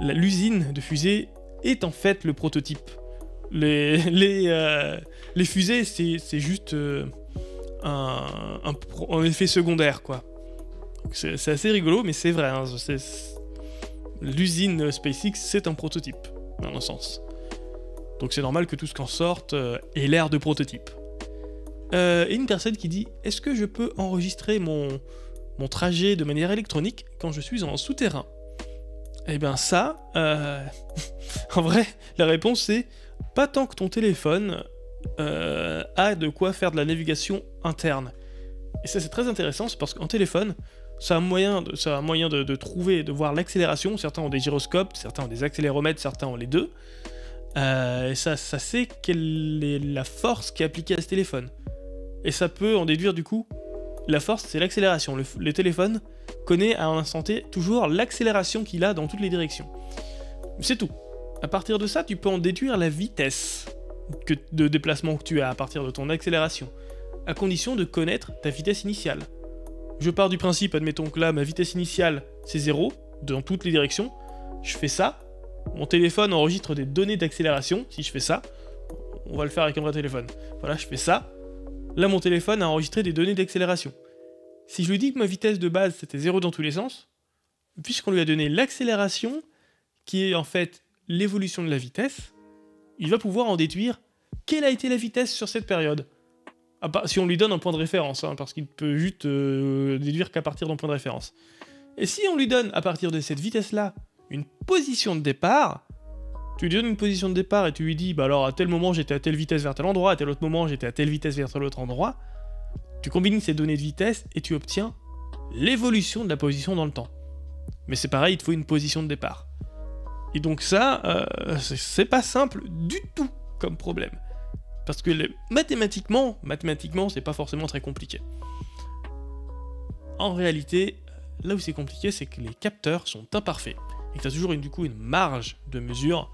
l'usine de fusée est en fait le prototype. Les fusées, c'est juste un effet secondaire, quoi. C'est assez rigolo, mais c'est vrai. Hein, l'usine SpaceX, c'est un prototype, dans un sens. Donc c'est normal que tout ce qu'en sorte ait l'air de prototype. Et une personne qui dit « Est-ce que je peux enregistrer mon trajet de manière électronique quand je suis en souterrain ?» Eh bien ça, en vrai, la réponse c'est « Pas tant que ton téléphone a de quoi faire de la navigation interne. » Et ça c'est très intéressant, c'est parce qu'en téléphone, ça a moyen de trouver, de voir l'accélération. Certains ont des gyroscopes, certains ont des accéléromètres, certains ont les deux. Et ça sait quelle est la force qui est appliquée à ce téléphone. Et ça peut en déduire du coup, la force c'est l'accélération. Le téléphone connaît à un instant T toujours l'accélération qu'il a dans toutes les directions. C'est tout. À partir de ça, tu peux en déduire la vitesse de déplacement que tu as à partir de ton accélération, à condition de connaître ta vitesse initiale. Je pars du principe, admettons que là, ma vitesse initiale c'est 0, dans toutes les directions, je fais ça, mon téléphone enregistre des données d'accélération, si je fais ça, on va le faire avec un vrai téléphone, voilà, je fais ça, là mon téléphone a enregistré des données d'accélération. Si je lui dis que ma vitesse de base c'était 0 dans tous les sens, puisqu'on lui a donné l'accélération, qui est en fait l'évolution de la vitesse, il va pouvoir en déduire quelle a été la vitesse sur cette période. Ah bah, si on lui donne un point de référence, hein, parce qu'il peut juste déduire qu'à partir d'un point de référence. Et si on lui donne, à partir de cette vitesse-là, une position de départ, tu lui donnes une position de départ et tu lui dis, bah alors à tel moment j'étais à telle vitesse vers tel endroit, à tel autre moment j'étais à telle vitesse vers tel autre endroit, tu combines ces données de vitesse et tu obtiens l'évolution de la position dans le temps. Mais c'est pareil, il te faut une position de départ. Et donc ça, c'est pas simple du tout comme problème. Parce que mathématiquement, c'est pas forcément très compliqué. En réalité, là où c'est compliqué, c'est que les capteurs sont imparfaits. Et que tu as toujours du coup une marge de mesure.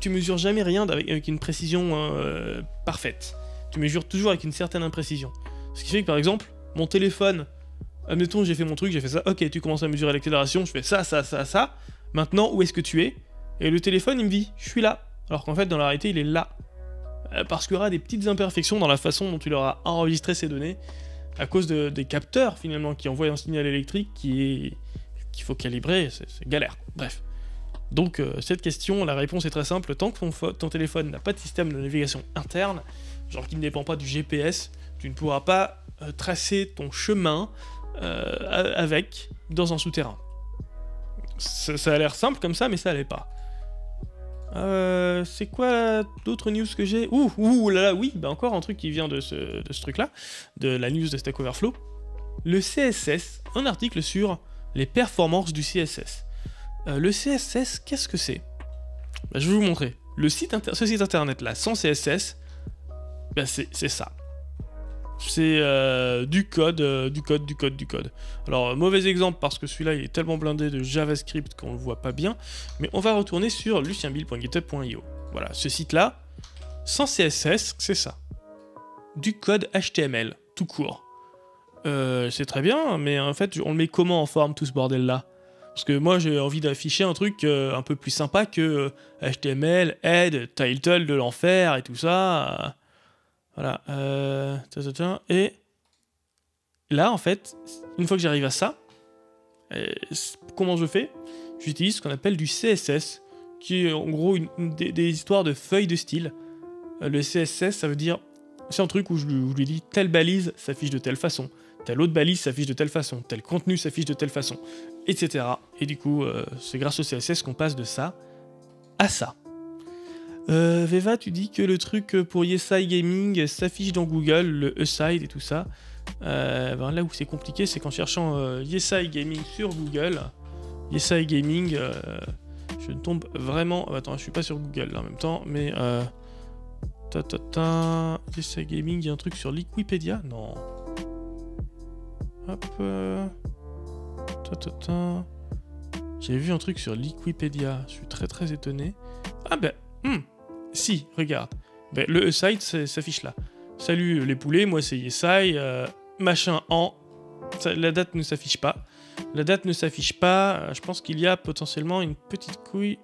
Tu mesures jamais rien avec une précision parfaite. Tu mesures toujours avec une certaine imprécision. Ce qui fait que par exemple, mon téléphone, admettons j'ai fait mon truc, j'ai fait ça, ok, tu commences à mesurer l'accélération, je fais ça, ça, ça, ça. Maintenant, où est-ce que tu es? Et le téléphone, il me dit, je suis là. Alors qu'en fait, dans la réalité, il est là. Parce qu'il y aura des petites imperfections dans la façon dont il aura enregistré ces données à cause des capteurs finalement qui envoient un signal électrique qu'il faut calibrer, c'est galère, bref. Donc cette question, la réponse est très simple, tant que ton téléphone n'a pas de système de navigation interne, genre qui ne dépend pas du GPS, tu ne pourras pas tracer ton chemin dans un souterrain. Ça a l'air simple comme ça, mais ça l'est pas. C'est quoi d'autres news que j'ai? Ouh là là, oui, bah encore un truc qui vient de ce truc-là, de la news de Stack Overflow. Le CSS, un article sur les performances du CSS. Le CSS, qu'est-ce que c'est? Bah, je vais vous montrer. Ce site internet-là, sans CSS, bah, c'est ça. C'est du code. Alors, mauvais exemple parce que celui-là, il est tellement blindé de JavaScript qu'on le voit pas bien. Mais on va retourner sur lucienbill.github.io. Voilà, ce site-là, sans CSS, c'est ça. Du code HTML, tout court. C'est très bien, mais en fait, on le met comment en forme, tout ce bordel-là? Parce que moi, j'ai envie d'afficher un truc un peu plus sympa que HTML, head, title de l'enfer et tout ça... Voilà, et là en fait, une fois que j'arrive à ça, comment je fais? J'utilise ce qu'on appelle du CSS, qui est en gros des histoires de feuilles de style. Le CSS, ça veut dire, c'est un truc où je lui dis telle balise s'affiche de telle façon, telle autre balise s'affiche de telle façon, tel contenu s'affiche de telle façon, etc. Et du coup, c'est grâce au CSS qu'on passe de ça à ça. Veva, tu dis que le truc pour Yesai Gaming s'affiche dans Google, le E-Side et tout ça. Ben là où c'est compliqué, c'est qu'en cherchant Yesai Gaming sur Google, Yesai Gaming, je tombe vraiment... attends, je suis pas sur Google là, en même temps, mais... Yesai Gaming, il y a un truc sur Liquipédia? Non. Hop... J'avais vu un truc sur Liquipédia, je suis très étonné. Ah ben, si, regarde. Ben, le e-site s'affiche là. Salut les poulets, moi c'est Yesai, machin en... La date ne s'affiche pas. La date ne s'affiche pas, je pense qu'il y a potentiellement une petite couille...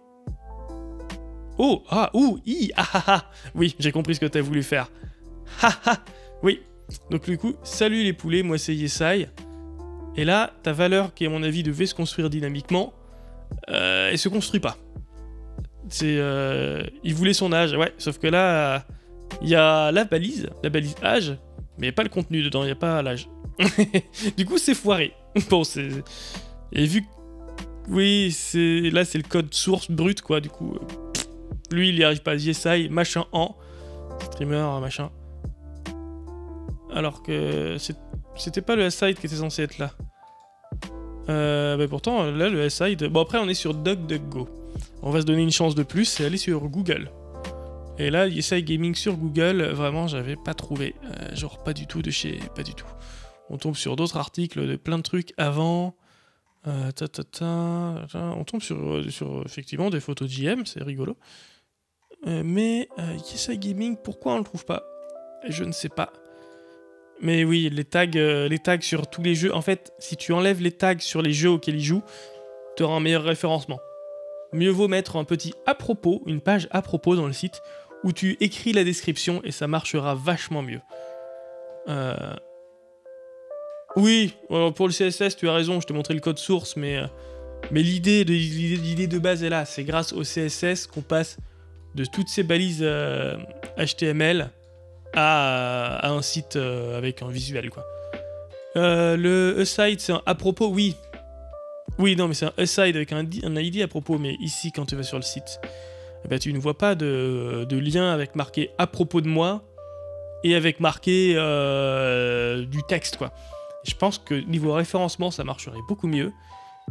Oh, ah, ouh, i, ah, ah, ah. Oui, j'ai compris ce que t'as voulu faire. Ha, ha, oui. Donc du coup, salut les poulets, moi c'est Yesai. Et là, ta valeur, qui à mon avis devait se construire dynamiquement, elle se construit pas. C'est, il voulait son âge, ouais, sauf que là, il y a la balise âge, mais pas le contenu dedans, il n'y a pas l'âge. Du coup, c'est foiré. Bon, c'est... Et vu que... Oui, c'est... Là, c'est le code source brut, quoi, du coup... Lui, il n'y arrive pas, Yesai, machin en... Streamer, machin... Alors que... C'était pas le side qui était censé être là. Bah pourtant, là, le side... Bon, après, on est sur DuckDuckGo. On va se donner une chance de plus, c'est aller sur Google. Et là, Yesai Gaming sur Google, vraiment, j'avais pas trouvé. Genre, pas du tout de chez... Pas du tout. On tombe sur d'autres articles, de plein de trucs avant. On tombe sur effectivement, des photos JM, c'est rigolo. Mais Yesai Gaming, pourquoi on le trouve pas? Je ne sais pas. Mais oui, les tags sur tous les jeux... En fait, si tu enlèves les tags sur les jeux auxquels ils jouent, tu auras un meilleur référencement. Mieux vaut mettre un petit à propos, une page à propos dans le site, où tu écris la description et ça marchera vachement mieux. Oui, alors pour le CSS, tu as raison, je te montrais le code source, mais l'idée de base est là. C'est grâce au CSS qu'on passe de toutes ces balises HTML à un site avec un visuel, quoi. Le aside, c'est un à propos, oui. Oui, non, mais c'est un aside avec un ID à propos, mais ici, quand tu vas sur le site, eh ben, tu ne vois pas de lien avec marqué à propos de moi et avec marqué du texte, quoi. Je pense que niveau référencement, ça marcherait beaucoup mieux.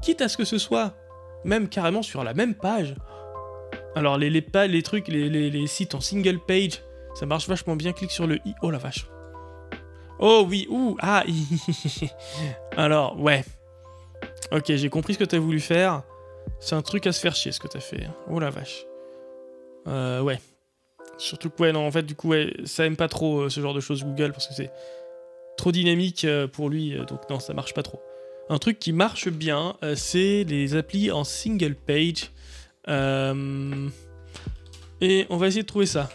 Quitte à ce que ce soit même carrément sur la même page. Alors, les sites en single page, ça marche vachement bien. Clique sur le i. Oh la vache. Oh oui, ouh, ah, i. Alors, ouais. Ok, j'ai compris ce que t'as voulu faire. C'est un truc à se faire chier ce que t'as fait. Oh la vache. Ouais. Surtout que, ouais, non, en fait, du coup, ouais, ça aime pas trop ce genre de choses Google parce que c'est trop dynamique pour lui, donc non, ça marche pas trop. Un truc qui marche bien, c'est les applis en single page. Et on va essayer de trouver ça.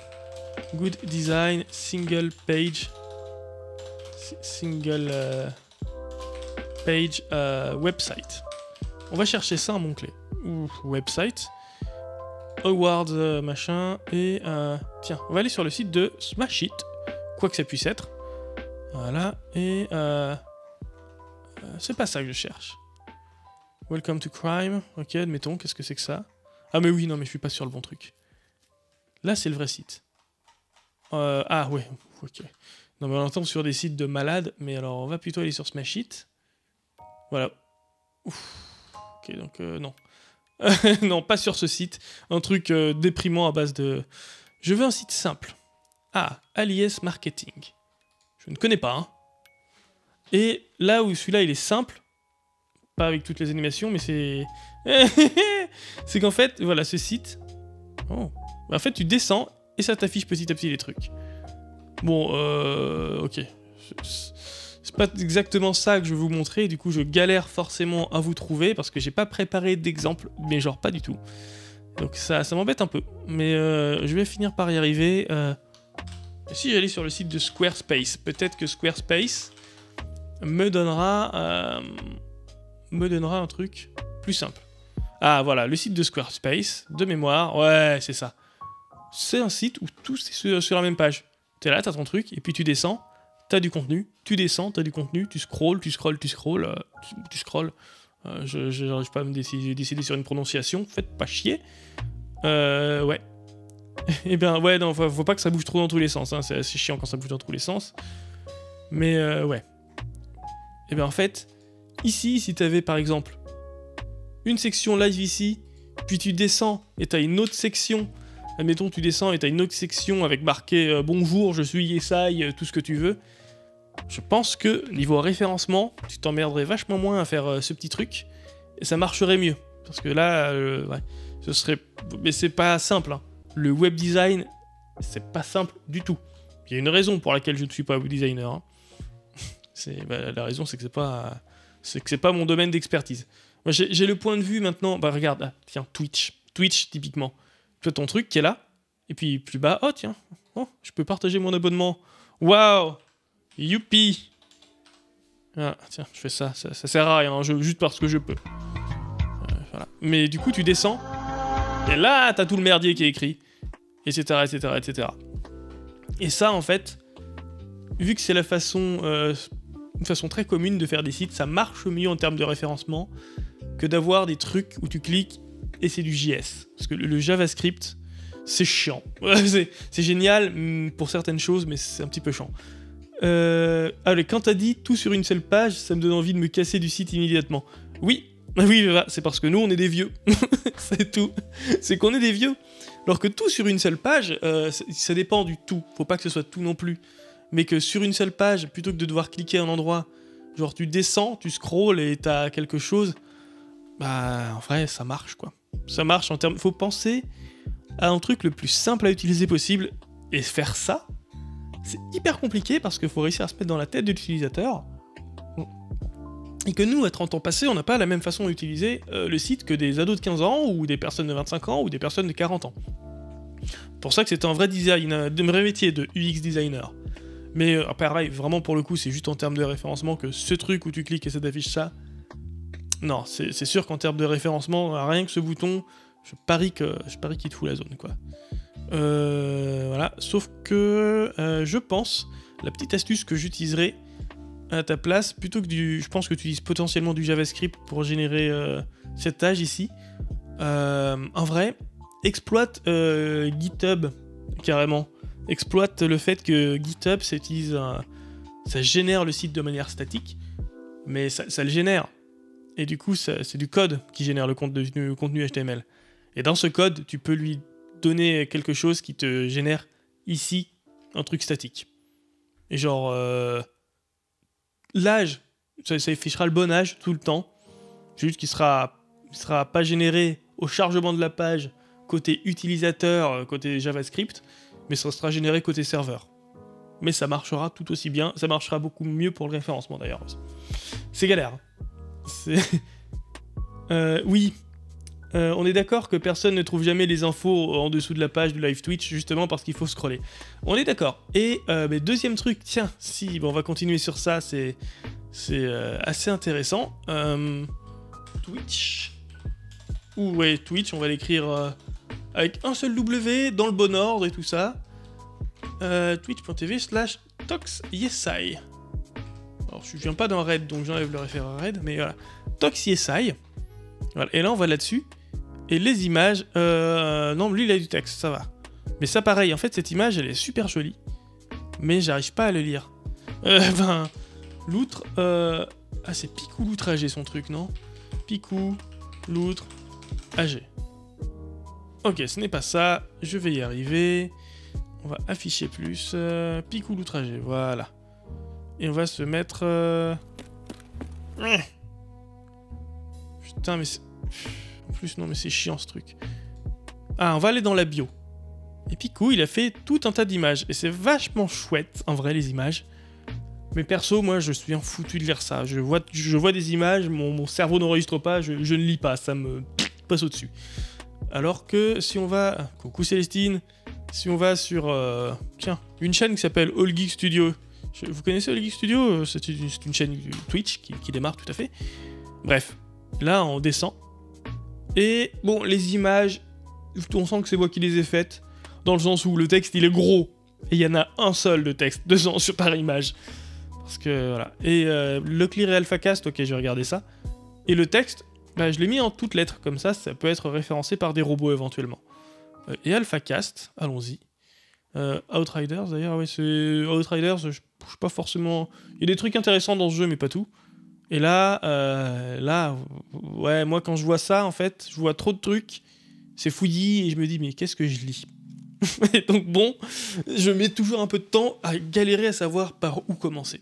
Good design, single page. Single page website. On va chercher ça en mot-clé. Website. Awards, machin. Et tiens, on va aller sur le site de Smash It, quoi que ça puisse être. Voilà, et c'est pas ça que je cherche. Welcome to crime. Ok, admettons, qu'est-ce que c'est que ça? Ah mais oui, non mais je suis pas sur le bon truc. Là c'est le vrai site. Ah ouais, ok. Non mais on entend sur des sites de malades, mais alors on va plutôt aller sur Smash It. Voilà. Ouf. Ok, donc non. Non, pas sur ce site. Un truc déprimant à base de... Je veux un site simple. Ah, Alias Marketing. Je ne connais pas, hein. Et là où celui-là, il est simple, pas avec toutes les animations, mais c'est... c'est qu'en fait, voilà, ce site... Oh. En fait, tu descends, et ça t'affiche petit à petit les trucs. Bon, ok. C'est pas exactement ça que je vais vous montrer, du coup, je galère forcément à vous trouver, parce que j'ai pas préparé d'exemple, mais genre pas du tout. Donc ça m'embête un peu. Mais je vais finir par y arriver... Si j'allais sur le site de Squarespace, peut-être que Squarespace me donnera un truc plus simple. Ah voilà, le site de Squarespace, de mémoire, ouais c'est ça. C'est un site où tout est sur la même page. T'es là, t'as ton truc, et puis tu descends, t'as du contenu, tu descends, t'as du contenu, tu scrolls. Je n'arrive pas à me décider sur une prononciation, faites pas chier. Ouais. Eh bien, ouais, non, faut pas que ça bouge trop dans tous les sens, hein. C'est assez chiant quand ça bouge dans tous les sens. Mais, ouais. Eh bien, en fait, ici, si t'avais, par exemple, une section live ici, puis tu descends et t'as une autre section, admettons, tu descends et t'as une autre section avec marqué « Bonjour, je suis Yesai, tout ce que tu veux », je pense que, niveau référencement, tu t'emmerderais vachement moins à faire ce petit truc, et ça marcherait mieux. Parce que là, ouais, ce serait... Mais c'est pas simple, hein. Le web design, c'est pas simple du tout. Il y a une raison pour laquelle je ne suis pas web designer. Hein. Bah, la raison, c'est que c'est pas mon domaine d'expertise. Moi, j'ai le point de vue maintenant. Bah regarde, ah, tiens, Twitch. Twitch, typiquement. Tu as ton truc qui est là. Et puis plus bas, oh tiens, oh, je peux partager mon abonnement. Waouh, youpi. Ah, tiens, je fais ça. Ça sert à rien, hein, juste parce que je peux. Voilà. Mais du coup, tu descends. Et là, t'as tout le merdier qui est écrit. Etc, etc, etc. Et ça, en fait, vu que c'est la façon... une façon très commune de faire des sites, ça marche mieux en termes de référencement que d'avoir des trucs où tu cliques et c'est du JS. Parce que le JavaScript, c'est chiant. C'est génial pour certaines choses, mais c'est un petit peu chiant. Allez, quand t'as dit tout sur une seule page, ça me donne envie de me casser du site immédiatement. Oui, oui, c'est parce que nous, on est des vieux. C'est tout. C'est qu'on est des vieux. Alors que tout sur une seule page, ça dépend du tout. Faut pas que ce soit tout non plus. Mais que sur une seule page, plutôt que de devoir cliquer à un endroit, genre tu descends, tu scrolls et t'as quelque chose, bah en vrai ça marche quoi. Ça marche en termes... Faut penser à un truc le plus simple à utiliser possible, et faire ça, c'est hyper compliqué parce qu'il faut réussir à se mettre dans la tête de l'utilisateur, et que nous, à 30 ans passés, on n'a pas la même façon d'utiliser le site que des ados de 15 ans, ou des personnes de 25 ans, ou des personnes de 40 ans. C'est pour ça que c'est un vrai design, un vrai métier de UX designer. Mais pareil, vraiment pour le coup, c'est juste en termes de référencement que ce truc où tu cliques et ça t'affiche ça... Non, c'est sûr qu'en termes de référencement, rien que ce bouton, je parie qu'il te fout la zone, quoi. Voilà, sauf que je pense, la petite astuce que j'utiliserai à ta place, plutôt que du... Je pense que tu utilises potentiellement du JavaScript pour générer cette page ici. En vrai, exploite GitHub, carrément. Exploite le fait que GitHub, ça génère le site de manière statique, mais ça le génère. Et du coup, c'est du code qui génère le contenu HTML. Et dans ce code, tu peux lui donner quelque chose qui te génère ici un truc statique. Et genre, l'âge, ça affichera le bon âge tout le temps. Juste qu'il sera pas généré au chargement de la page côté utilisateur, côté JavaScript, mais ça sera généré côté serveur. Mais ça marchera tout aussi bien, ça marchera beaucoup mieux pour le référencement d'ailleurs. C'est galère. Oui, on est d'accord que personne ne trouve jamais les infos en dessous de la page du live Twitch, justement parce qu'il faut scroller. On est d'accord. Et mais deuxième truc, tiens, si, bon, on va continuer sur ça, c'est assez intéressant. Twitch. Ou ouais, Twitch, on va l'écrire... avec un seul W, dans le bon ordre et tout ça. Twitch.tv/toxyesai. Alors, je viens pas d'un raid, donc j'enlève le référent raid, mais voilà. Toxyesai. Voilà. Et là, on va là-dessus. Et les images... Non, lui, il a du texte, ça va. Mais ça, pareil, en fait, cette image, elle est super jolie. Mais j'arrive pas à le lire. L'outre... Ah, c'est Picou l'outre AG, son truc, non? Picou l'outre AG. Ok, ce n'est pas ça, je vais y arriver. On va afficher plus. Picou l'outragé, voilà. Et on va se mettre... Putain, mais c'est... En plus, non, mais c'est chiant ce truc. Ah, on va aller dans la bio. Et Picou, il a fait tout un tas d'images. Et c'est vachement chouette, en vrai, les images. Mais perso, moi, je suis un foutu de lire ça. Je vois des images, mon cerveau n'enregistre pas, je ne lis pas, ça me passe au-dessus. Alors que si on va... Coucou Célestine. Si on va sur... Tiens, une chaîne qui s'appelle All Geek Studio. Vous connaissez All Geek Studio? C'est une chaîne Twitch qui démarre tout à fait. Bref, là on descend. Et bon, les images, on sent que c'est moi qui les ai faites. Dans le sens où le texte il est gros. Et il y en a un seul de texte, 200 par image. Parce que voilà. Et le Clear et AlphaCast, ok, je vais regarder ça. Et le texte... Bah, je l'ai mis en toutes lettres, comme ça, ça peut être référencé par des robots éventuellement. Et AlphaCast, allons-y. Outriders, d'ailleurs, oui, c'est... Outriders, je sais pas forcément... Il y a des trucs intéressants dans ce jeu, mais pas tout. Et là, ouais, moi, quand je vois ça, en fait, je vois trop de trucs, c'est fouillis, et je me dis, mais qu'est-ce que je lis? Et donc, bon, je mets toujours un peu de temps à galérer à savoir par où commencer.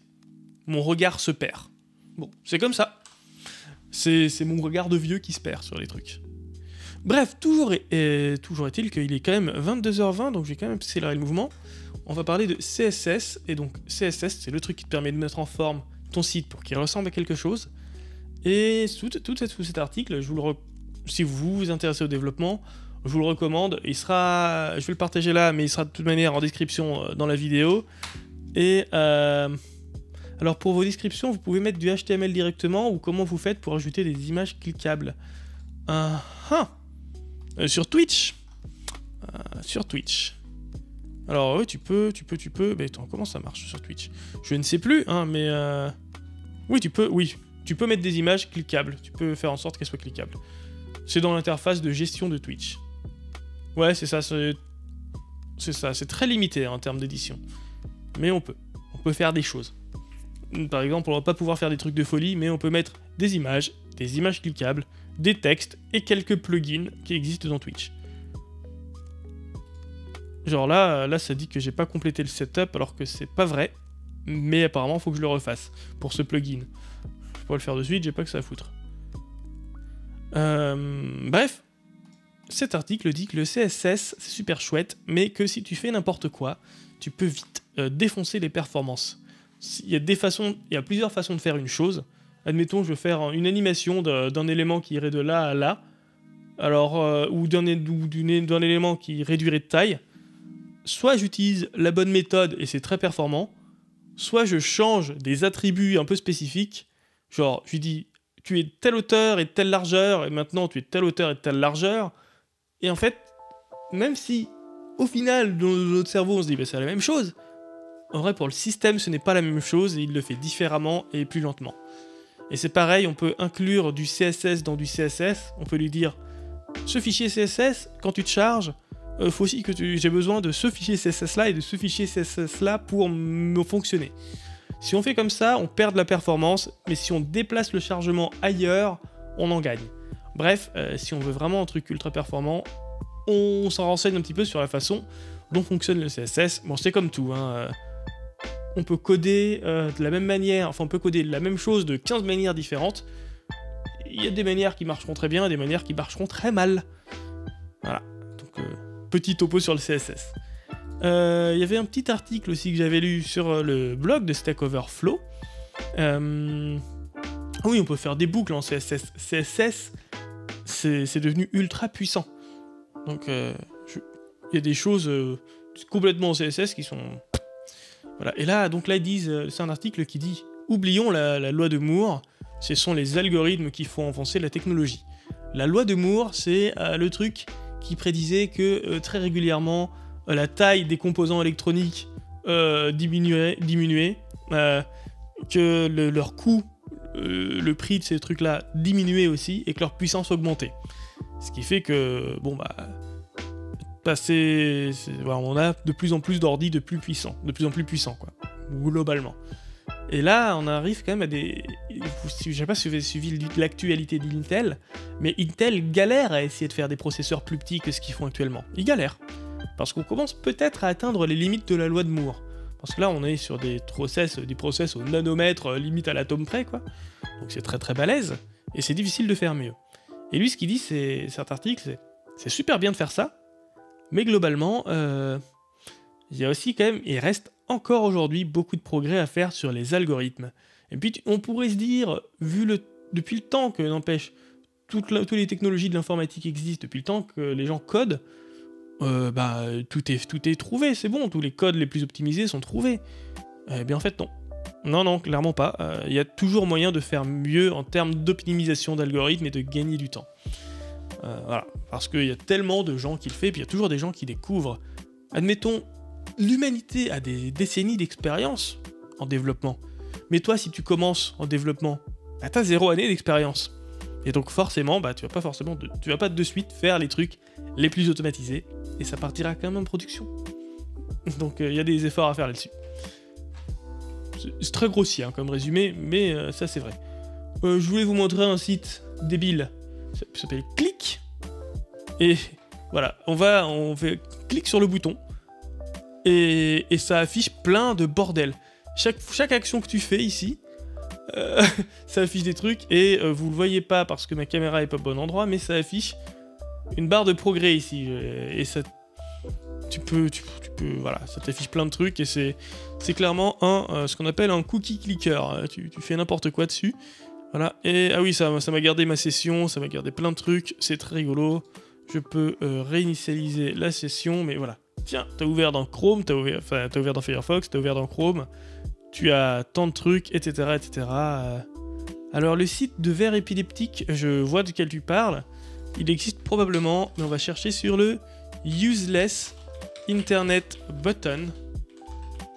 Mon regard se perd. Bon, c'est comme ça. C'est mon regard de vieux qui se perd sur les trucs. Bref, toujours est-il qu'il est quand même 22h20, donc je vais quand même accélérer le mouvement. On va parler de CSS, et donc CSS, c'est le truc qui te permet de mettre en forme ton site pour qu'il ressemble à quelque chose. Et sous cet article, si vous vous intéressez au développement, je vous le recommande. Je vais le partager là, mais il sera de toute manière en description dans la vidéo. Et alors pour vos descriptions, vous pouvez mettre du HTML directement, ou comment vous faites pour ajouter des images cliquables. Sur Twitch. Alors oui, tu peux... Mais attends, comment ça marche sur Twitch? Je ne sais plus, hein, mais... Oui, tu peux mettre des images cliquables. Tu peux faire en sorte qu'elles soient cliquables. C'est dans l'interface de gestion de Twitch. Ouais, c'est ça, c'est très limité hein, en termes d'édition. Mais on peut faire des choses. Par exemple, on va pas pouvoir faire des trucs de folie, mais on peut mettre des images cliquables, des textes et quelques plugins qui existent dans Twitch. Genre là ça dit que j'ai pas complété le setup alors que c'est pas vrai, mais apparemment il faut que je le refasse pour ce plugin. Je pourrais le faire de suite, j'ai pas que ça à foutre. Bref, cet article dit que le CSS c'est super chouette, mais que si tu fais n'importe quoi, tu peux vite défoncer les performances. Il y a plusieurs façons de faire une chose. Admettons, je veux faire une animation d'un élément qui irait de là à là, alors, ou d'un élément qui réduirait de taille. Soit j'utilise la bonne méthode et c'est très performant, soit je change des attributs un peu spécifiques, genre je lui dis tu es de telle hauteur et de telle largeur, et maintenant tu es de telle hauteur et de telle largeur, et en fait, même si au final dans notre cerveau on se dit bah, c'est la même chose, en vrai pour le système ce n'est pas la même chose et il le fait différemment et plus lentement. Et c'est pareil, on peut inclure du CSS dans du CSS, on peut lui dire ce fichier CSS, quand tu te charges, faut aussi que j'ai besoin de ce fichier CSS là et de ce fichier CSS là pour me fonctionner. Si on fait comme ça, on perd de la performance, mais si on déplace le chargement ailleurs, on en gagne. Bref, si on veut vraiment un truc ultra performant, on s'en renseigne un petit peu sur la façon dont fonctionne le CSS. Bon, c'est comme tout, hein, on peut coder de la même manière, enfin on peut coder la même chose de 15 manières différentes. Il y a des manières qui marcheront très bien et des manières qui marcheront très mal. Voilà, donc petit topo sur le CSS. Il y avait un petit article aussi que j'avais lu sur le blog de Stack Overflow. Oui, on peut faire des boucles en CSS. CSS, c'est devenu ultra puissant. Donc, il y a des choses complètement en CSS qui sont... Voilà. Et là, donc là, ils disent... C'est un article qui dit « Oublions la loi de Moore, ce sont les algorithmes qui font avancer la technologie. » La loi de Moore, c'est le truc qui prédisait que très régulièrement... la taille des composants électroniques diminuait, que leur coût, le prix de ces trucs-là diminuait aussi, et que leur puissance augmentait. Ce qui fait que, bon bah, on a de plus en plus d'ordi de plus en plus puissants, quoi, globalement. Et là, on arrive quand même à des... Je sais pas si vous avez suivi l'actualité d'Intel, mais Intel galère à essayer de faire des processeurs plus petits que ce qu'ils font actuellement. Ils galèrent. Parce qu'on commence peut-être à atteindre les limites de la loi de Moore. Parce que là, on est sur des process au nanomètre, limite à l'atome près, quoi. Donc c'est très très balèze, et c'est difficile de faire mieux. Et lui, ce qu'il dit, cet article, c'est super bien de faire ça, mais globalement, il y a aussi quand même, il reste encore aujourd'hui beaucoup de progrès à faire sur les algorithmes. Et puis on pourrait se dire, depuis le temps que, n'empêche, toutes les technologies de l'informatique existent, depuis le temps que les gens codent, tout est trouvé, c'est bon, tous les codes les plus optimisés sont trouvés. Eh bien en fait non. Non, clairement pas. Il y a toujours moyen de faire mieux en termes d'optimisation d'algorithmes et de gagner du temps. Voilà, parce qu'il y a tellement de gens qui le font, puis il y a toujours des gens qui découvrent. Admettons, l'humanité a des décennies d'expérience en développement. Mais toi, si tu commences en développement, bah, t'as 0 année d'expérience. Et donc forcément, bah, tu vas pas de suite faire les trucs les plus automatisés, et ça partira quand même en production. Donc il y a des efforts à faire là-dessus. C'est très grossier hein, comme résumé, mais ça c'est vrai. Je voulais vous montrer un site débile, ça s'appelle Click. Et voilà, on fait clic sur le bouton, et ça affiche plein de bordel. Chaque action que tu fais ici, ça affiche des trucs, et vous le voyez pas parce que ma caméra est pas au bon endroit, mais ça affiche une barre de progrès ici, et ça... Voilà, ça t'affiche plein de trucs, et c'est clairement un, ce qu'on appelle un cookie clicker, tu fais n'importe quoi dessus, voilà, et ah oui, ça m'a gardé ma session, ça m'a gardé plein de trucs, c'est très rigolo, je peux réinitialiser la session, mais voilà, tiens, t'as ouvert dans Chrome, t'as ouvert dans Firefox, t'as ouvert dans Chrome, tu as tant de trucs, etc., etc. Alors le site de verre épileptique, je vois de quel tu parles, il existe probablement, mais on va chercher sur le Useless Internet Button,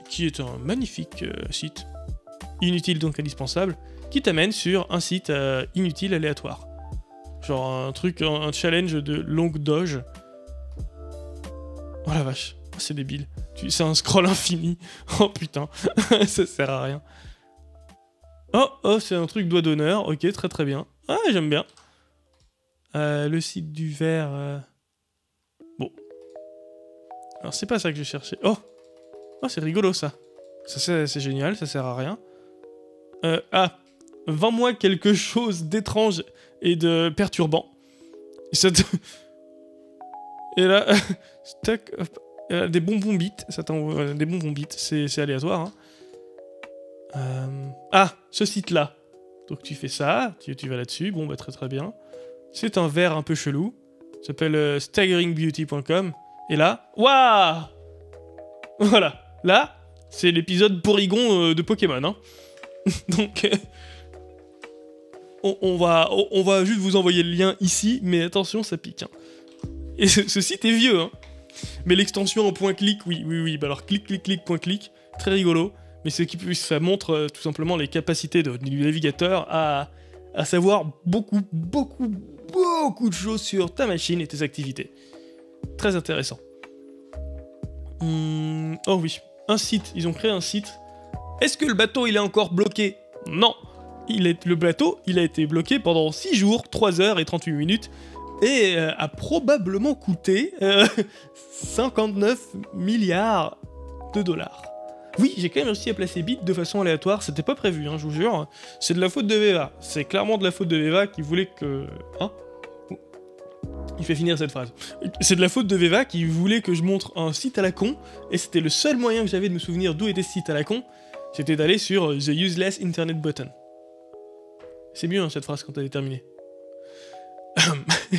qui est un magnifique site, inutile donc indispensable, qui t'amène sur un site inutile aléatoire. Genre un truc, un challenge de longue doge. Oh la vache, oh, c'est débile. C'est un scroll infini. Oh putain, ça sert à rien. Oh, oh, c'est un truc doigt d'honneur. Ok, très très bien. Ah, j'aime bien. Le site du verre... Alors c'est pas ça que je cherchais. Oh, oh, c'est rigolo ça. Ça c'est génial, ça sert à rien. Ah, vends-moi quelque chose d'étrange et de perturbant. Et là, stack up, des bonbons bits. Ça t'envoie des bonbons bits. C'est aléatoire. Hein. Ah, ce site-là. Donc tu fais ça, tu vas là-dessus. Bon, bah très très bien. C'est un verre un peu chelou. Ça s'appelle staggeringbeauty.com. Et là, waouh! Voilà, là, c'est l'épisode Porygon de Pokémon. Hein. Donc, on va juste vous envoyer le lien ici, mais attention, ça pique. Hein. Et ce site est vieux. Hein. Mais l'extension en point clic, oui. Bah alors, point clic, très rigolo. Mais ça montre tout simplement les capacités du navigateur à savoir beaucoup de choses sur ta machine et tes activités. Très intéressant. Oh oui, un site, ils ont créé un site. Est-ce que le bateau il est encore bloqué? Non, le bateau il a été bloqué pendant 6 jours, 3 heures et 38 minutes et a probablement coûté 59 milliards $. Oui, j'ai quand même réussi à placer bit de façon aléatoire, c'était pas prévu, hein, je vous jure. C'est de la faute de Veva, c'est clairement de la faute de Veva qui voulait que... Hein, il fait finir cette phrase. C'est de la faute de Veva qui voulait que je montre un site à la con, et c'était le seul moyen que j'avais de me souvenir d'où était ce site à la con, c'était d'aller sur The Useless Internet Button. C'est mieux hein, cette phrase quand elle est terminée.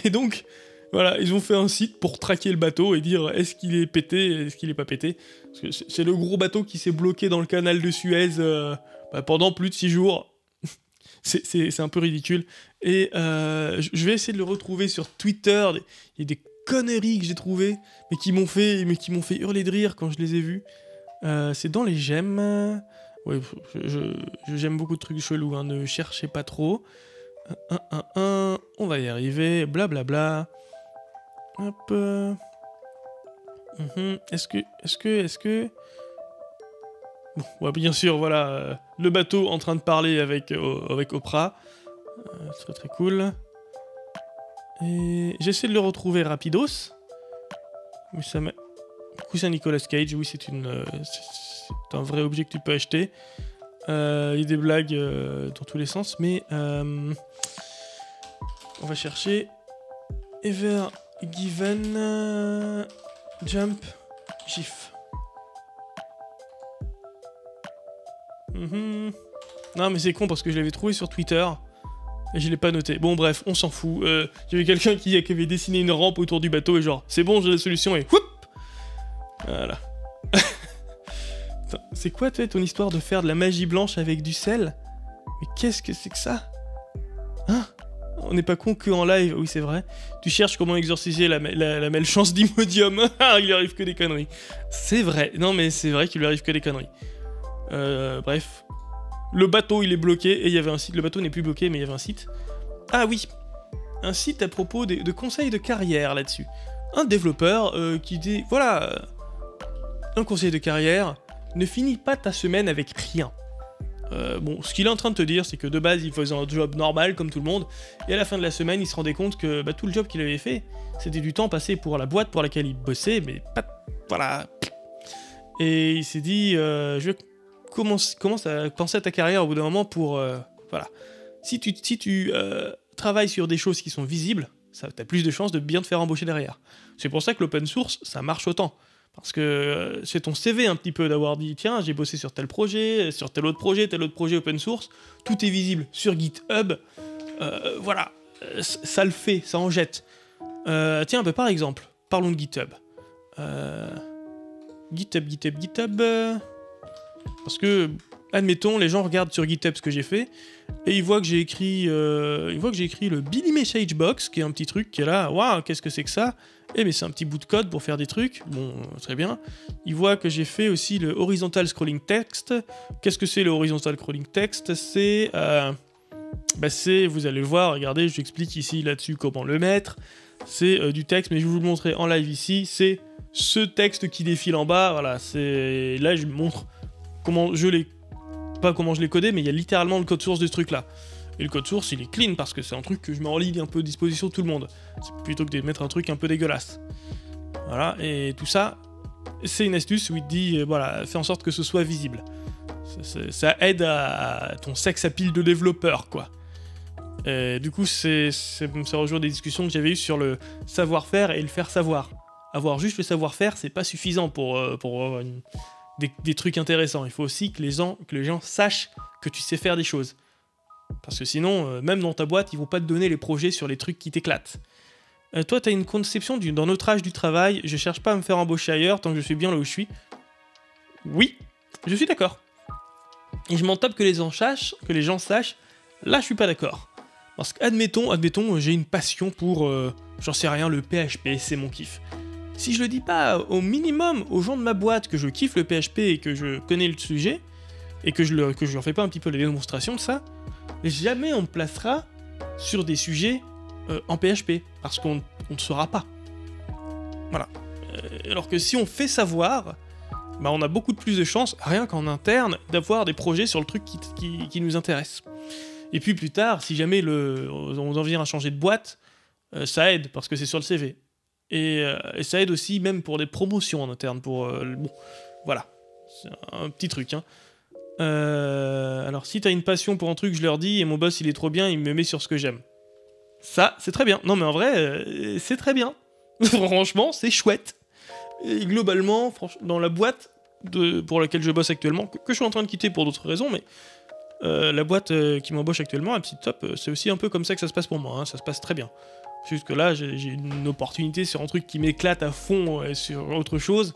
Et donc, voilà, ils ont fait un site pour traquer le bateau et dire est-ce qu'il est pété, est-ce qu'il est pas pété. Parce que c'est le gros bateau qui s'est bloqué dans le canal de Suez pendant plus de 6 jours. C'est un peu ridicule. Et je vais essayer de le retrouver sur Twitter. Il y a des conneries que j'ai trouvées, mais qui m'ont fait hurler de rire quand je les ai vues. C'est dans les j'aime. Ouais, j'aime beaucoup de trucs chelous, hein, ne cherchez pas trop. On va y arriver, blablabla. Hop. Est-ce que... Bon, ouais, bien sûr, voilà, le bateau en train de parler avec Oprah. Très très cool. Et j'essaie de le retrouver rapidos. Mais ça m'a... C'est un Nicolas Cage, oui, c'est un vrai objet que tu peux acheter. Il y a des blagues dans tous les sens, mais... On va chercher... Ever Given... Jump... GIF. Non mais c'est con parce que je l'avais trouvé sur Twitter et je l'ai pas noté. Bon bref, on s'en fout. J'avais quelqu'un qui avait dessiné une rampe autour du bateau et genre c'est bon, j'ai la solution et whoop. Voilà. C'est quoi toi ton histoire de faire de la magie blanche avec du sel? Mais qu'est-ce que c'est que ça? Hein? On n'est pas con que en live, oui c'est vrai. Tu cherches comment exorciser la malchance d'Imodium. Il lui arrive que des conneries. C'est vrai, non mais c'est vrai qu'il lui arrive que des conneries. Bref, le bateau il est bloqué et il y avait un site, le bateau n'est plus bloqué mais il y avait un site. Ah oui, un site à propos de conseils de carrière là-dessus. Un développeur qui dit, voilà, un conseil de carrière, ne finis pas ta semaine avec rien. Bon, ce qu'il est en train de te dire c'est que de base il faisait un job normal comme tout le monde et à la fin de la semaine il se rendait compte que bah, tout le job qu'il avait fait c'était du temps passé pour la boîte pour laquelle il bossait mais pas... Voilà. Et il s'est dit, je commence à penser à ta carrière au bout d'un moment pour Voilà. Si tu travailles sur des choses qui sont visibles, tu as plus de chances de bien te faire embaucher derrière. C'est pour ça que l'open source, ça marche autant. Parce que c'est ton CV un petit peu d'avoir dit « Tiens, j'ai bossé sur tel projet, sur tel autre projet open source, tout est visible sur GitHub. Voilà, ça le fait, ça en jette. Tiens, bah, par exemple, parlons de GitHub. GitHub... Parce que, admettons, les gens regardent sur GitHub ce que j'ai fait, et ils voient que j'ai écrit, le Billy Message Box, qui est un petit truc qui est là, waouh, qu'est-ce que c'est que ça? Eh mais c'est un petit bout de code pour faire des trucs, bon, très bien. Ils voient que j'ai fait aussi le Horizontal Scrolling Text. Qu'est-ce que c'est le Horizontal Scrolling Text? C'est, vous allez le voir, regardez, je vous explique ici, là-dessus, comment le mettre. C'est du texte, mais je vais vous le montrer en live ici, c'est ce texte qui défile en bas, voilà, c'est... Là, je vous montre... Comment je l'ai... Pas comment je l'ai codé, mais il y a littéralement le code source de ce truc-là. Et le code source, il est clean, parce que c'est un truc que je mets en ligne un peu à disposition de tout le monde. C'est plutôt que de mettre un truc un peu dégueulasse. Voilà, et tout ça, c'est une astuce où il te dit, voilà, fais en sorte que ce soit visible. Ça aide à ton sex appeal de développeur, quoi. Et du coup, ça rejoint des discussions que j'avais eues sur le savoir-faire et le faire savoir. Avoir juste le savoir-faire, c'est pas suffisant pour avoir une... Des trucs intéressants. Il faut aussi que les gens sachent que tu sais faire des choses. Parce que sinon, même dans ta boîte, ils vont pas te donner les projets sur les trucs qui t'éclatent. Toi, tu as une conception dans notre âge du travail, je cherche pas à me faire embaucher ailleurs tant que je suis bien là où je suis. Oui, je suis d'accord. Et je m'en tape que les gens sachent, là je suis pas d'accord. Parce qu'admettons, j'ai une passion pour, j'en sais rien, le PHP, c'est mon kiff. Si je le dis pas au minimum aux gens de ma boîte que je kiffe le PHP et que je connais le sujet, et que je leur fais pas un petit peu les démonstrations de ça, jamais on me placera sur des sujets en PHP, parce qu'on ne saura pas. Voilà. Alors que si on fait savoir, bah on a beaucoup de plus de chances, rien qu'en interne, d'avoir des projets sur le truc qui nous intéresse. Et puis plus tard, si jamais on en vient à changer de boîte, ça aide, parce que c'est sur le CV. Et ça aide aussi même pour des promotions en interne, pour... bon, voilà, c'est un petit truc, hein. Alors, si t'as une passion pour un truc, je leur dis, et mon boss, il est trop bien, il me met sur ce que j'aime. Ça, c'est très bien. Non, mais en vrai, c'est très bien. Franchement, c'est chouette. Et globalement, dans la boîte pour laquelle je bosse actuellement, que je suis en train de quitter pour d'autres raisons, mais la boîte qui m'embauche actuellement, un petit top, c'est aussi un peu comme ça que ça se passe pour moi, hein, ça se passe très bien. Juste que là, j'ai une opportunité sur un truc qui m'éclate à fond et sur autre chose.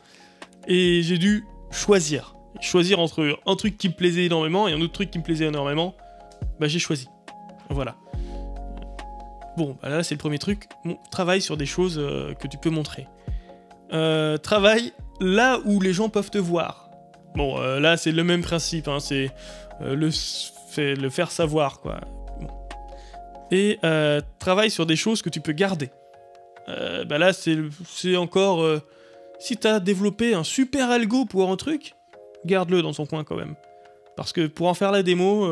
Et j'ai dû choisir. Choisir entre un truc qui me plaisait énormément et un autre truc qui me plaisait énormément. Bah, j'ai choisi. Voilà. Bon, bah là, c'est le premier truc. Bon, travaille sur des choses que tu peux montrer. Travaille là où les gens peuvent te voir. Bon, là, c'est le même principe. Hein, c'est le faire savoir, quoi. Et travaille sur des choses que tu peux garder. Bah là, c'est encore... si t'as développé un super algo pour un truc, garde-le dans ton coin quand même. Parce que pour en faire la démo,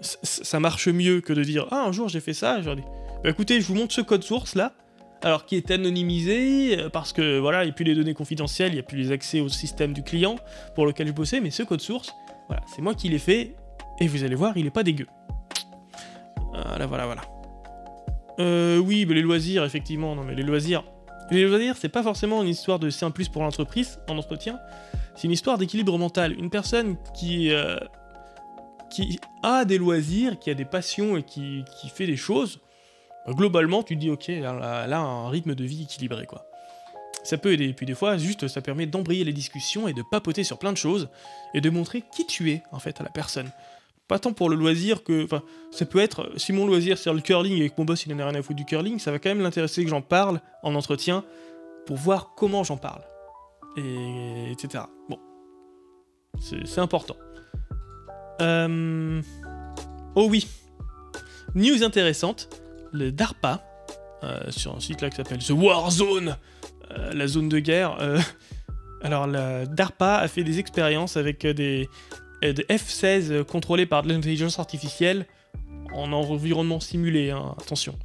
ça marche mieux que de dire « Ah, un jour j'ai fait ça », j'aurais dit « Bah écoutez, je vous montre ce code source là, alors qui est anonymisé, parce que voilà, il n'y a plus les données confidentielles, il n'y a plus les accès au système du client pour lequel je bossais, mais ce code source, voilà, c'est moi qui l'ai fait, et vous allez voir, il n'est pas dégueu. » Voilà, voilà, voilà. Oui, mais les loisirs, effectivement. Non, mais les loisirs... Les loisirs, c'est pas forcément une histoire de c'est un plus pour l'entreprise, en entretien. C'est une histoire d'équilibre mental. Une personne qui a des loisirs, qui a des passions et qui fait des choses, globalement, tu te dis, ok, là, un rythme de vie équilibré, quoi. Ça peut aider. Et puis des fois, juste, ça permet d'embrayer les discussions et de papoter sur plein de choses et de montrer qui tu es, en fait, à la personne. Pas tant pour le loisir que... Enfin, ça peut être... Si mon loisir, c'est le curling et que mon boss, il n'en a rien à foutre du curling, ça va quand même l'intéresser que j'en parle en entretien pour voir comment j'en parle. Et... etc. Bon. C'est important. Oh oui. News intéressante. Le DARPA, sur un site là qui s'appelle The War Zone, la zone de guerre. Alors, la DARPA a fait des expériences avec des... de F-16 contrôlés par de l'intelligence artificielle en environnement simulé, hein, attention.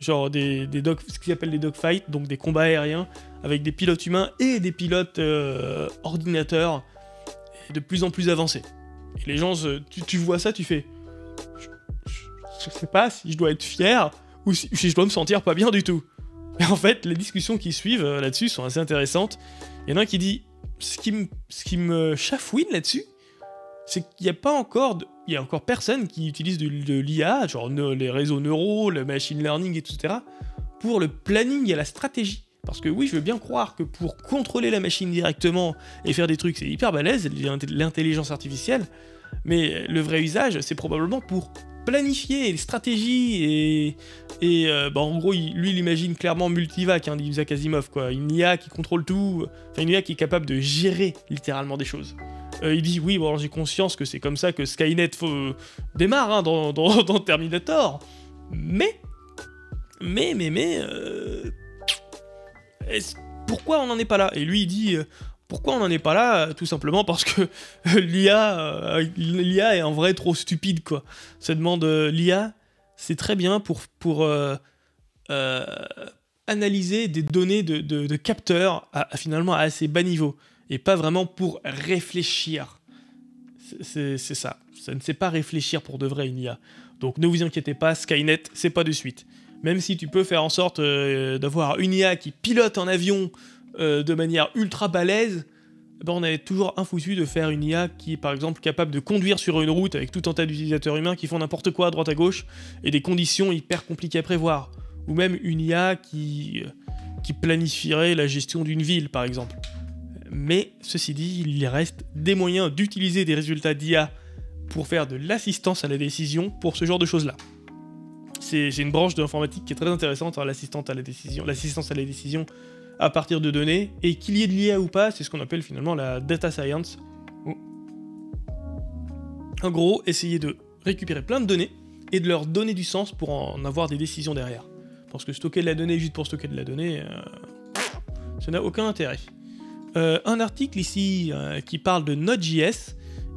Genre ce qu'ils appellent des dogfights, donc des combats aériens, avec des pilotes humains et des pilotes ordinateurs de plus en plus avancés. Et les gens, tu vois ça, tu fais... je sais pas si je dois être fier ou si je dois me sentir pas bien du tout. Et en fait, les discussions qui suivent là-dessus sont assez intéressantes. Il y en a un qui dit, ce qui me chafouine là-dessus, c'est qu'il n'y a pas encore, il y a encore personne qui utilise de l'IA, genre les réseaux neuraux, le machine learning, etc., pour le planning et la stratégie. Parce que oui, je veux bien croire que pour contrôler la machine directement et faire des trucs, c'est hyper balèze, l'intelligence artificielle, mais le vrai usage, c'est probablement pour planifier les stratégies et en gros, il imagine clairement multivac, hein, d'Isaac Asimov, quoi. Une IA qui contrôle tout, enfin une IA qui est capable de gérer littéralement des choses. Il dit, oui, bon, j'ai conscience que c'est comme ça que Skynet démarre, hein, dans Terminator, mais pourquoi on n'en est pas là? Et lui, il dit, pourquoi on n'en est pas là? Tout simplement parce que l'IA est en vrai trop stupide, quoi. Ça demande, l'IA, c'est très bien pour analyser des données de capteurs finalement à assez bas niveau, et pas vraiment pour réfléchir. C'est ça. Ça ne sait pas réfléchir pour de vrai, une IA. Donc ne vous inquiétez pas, Skynet, c'est pas de suite. Même si tu peux faire en sorte d'avoir une IA qui pilote un avion de manière ultra balèze, ben on est toujours infoutu de faire une IA qui est par exemple capable de conduire sur une route avec tout un tas d'utilisateurs humains qui font n'importe quoi à droite à gauche et des conditions hyper compliquées à prévoir. Ou même une IA qui planifierait la gestion d'une ville par exemple. Mais ceci dit, il reste des moyens d'utiliser des résultats d'IA pour faire de l'assistance à la décision pour ce genre de choses-là. C'est une branche de l'informatique qui est très intéressante, hein, l'assistance à la décision à partir de données, et qu'il y ait de l'IA ou pas, c'est ce qu'on appelle finalement la data science. En gros, essayer de récupérer plein de données et de leur donner du sens pour en avoir des décisions derrière. Parce que stocker de la donnée juste pour stocker de la donnée, ça n'a aucun intérêt. Un article ici qui parle de Node.js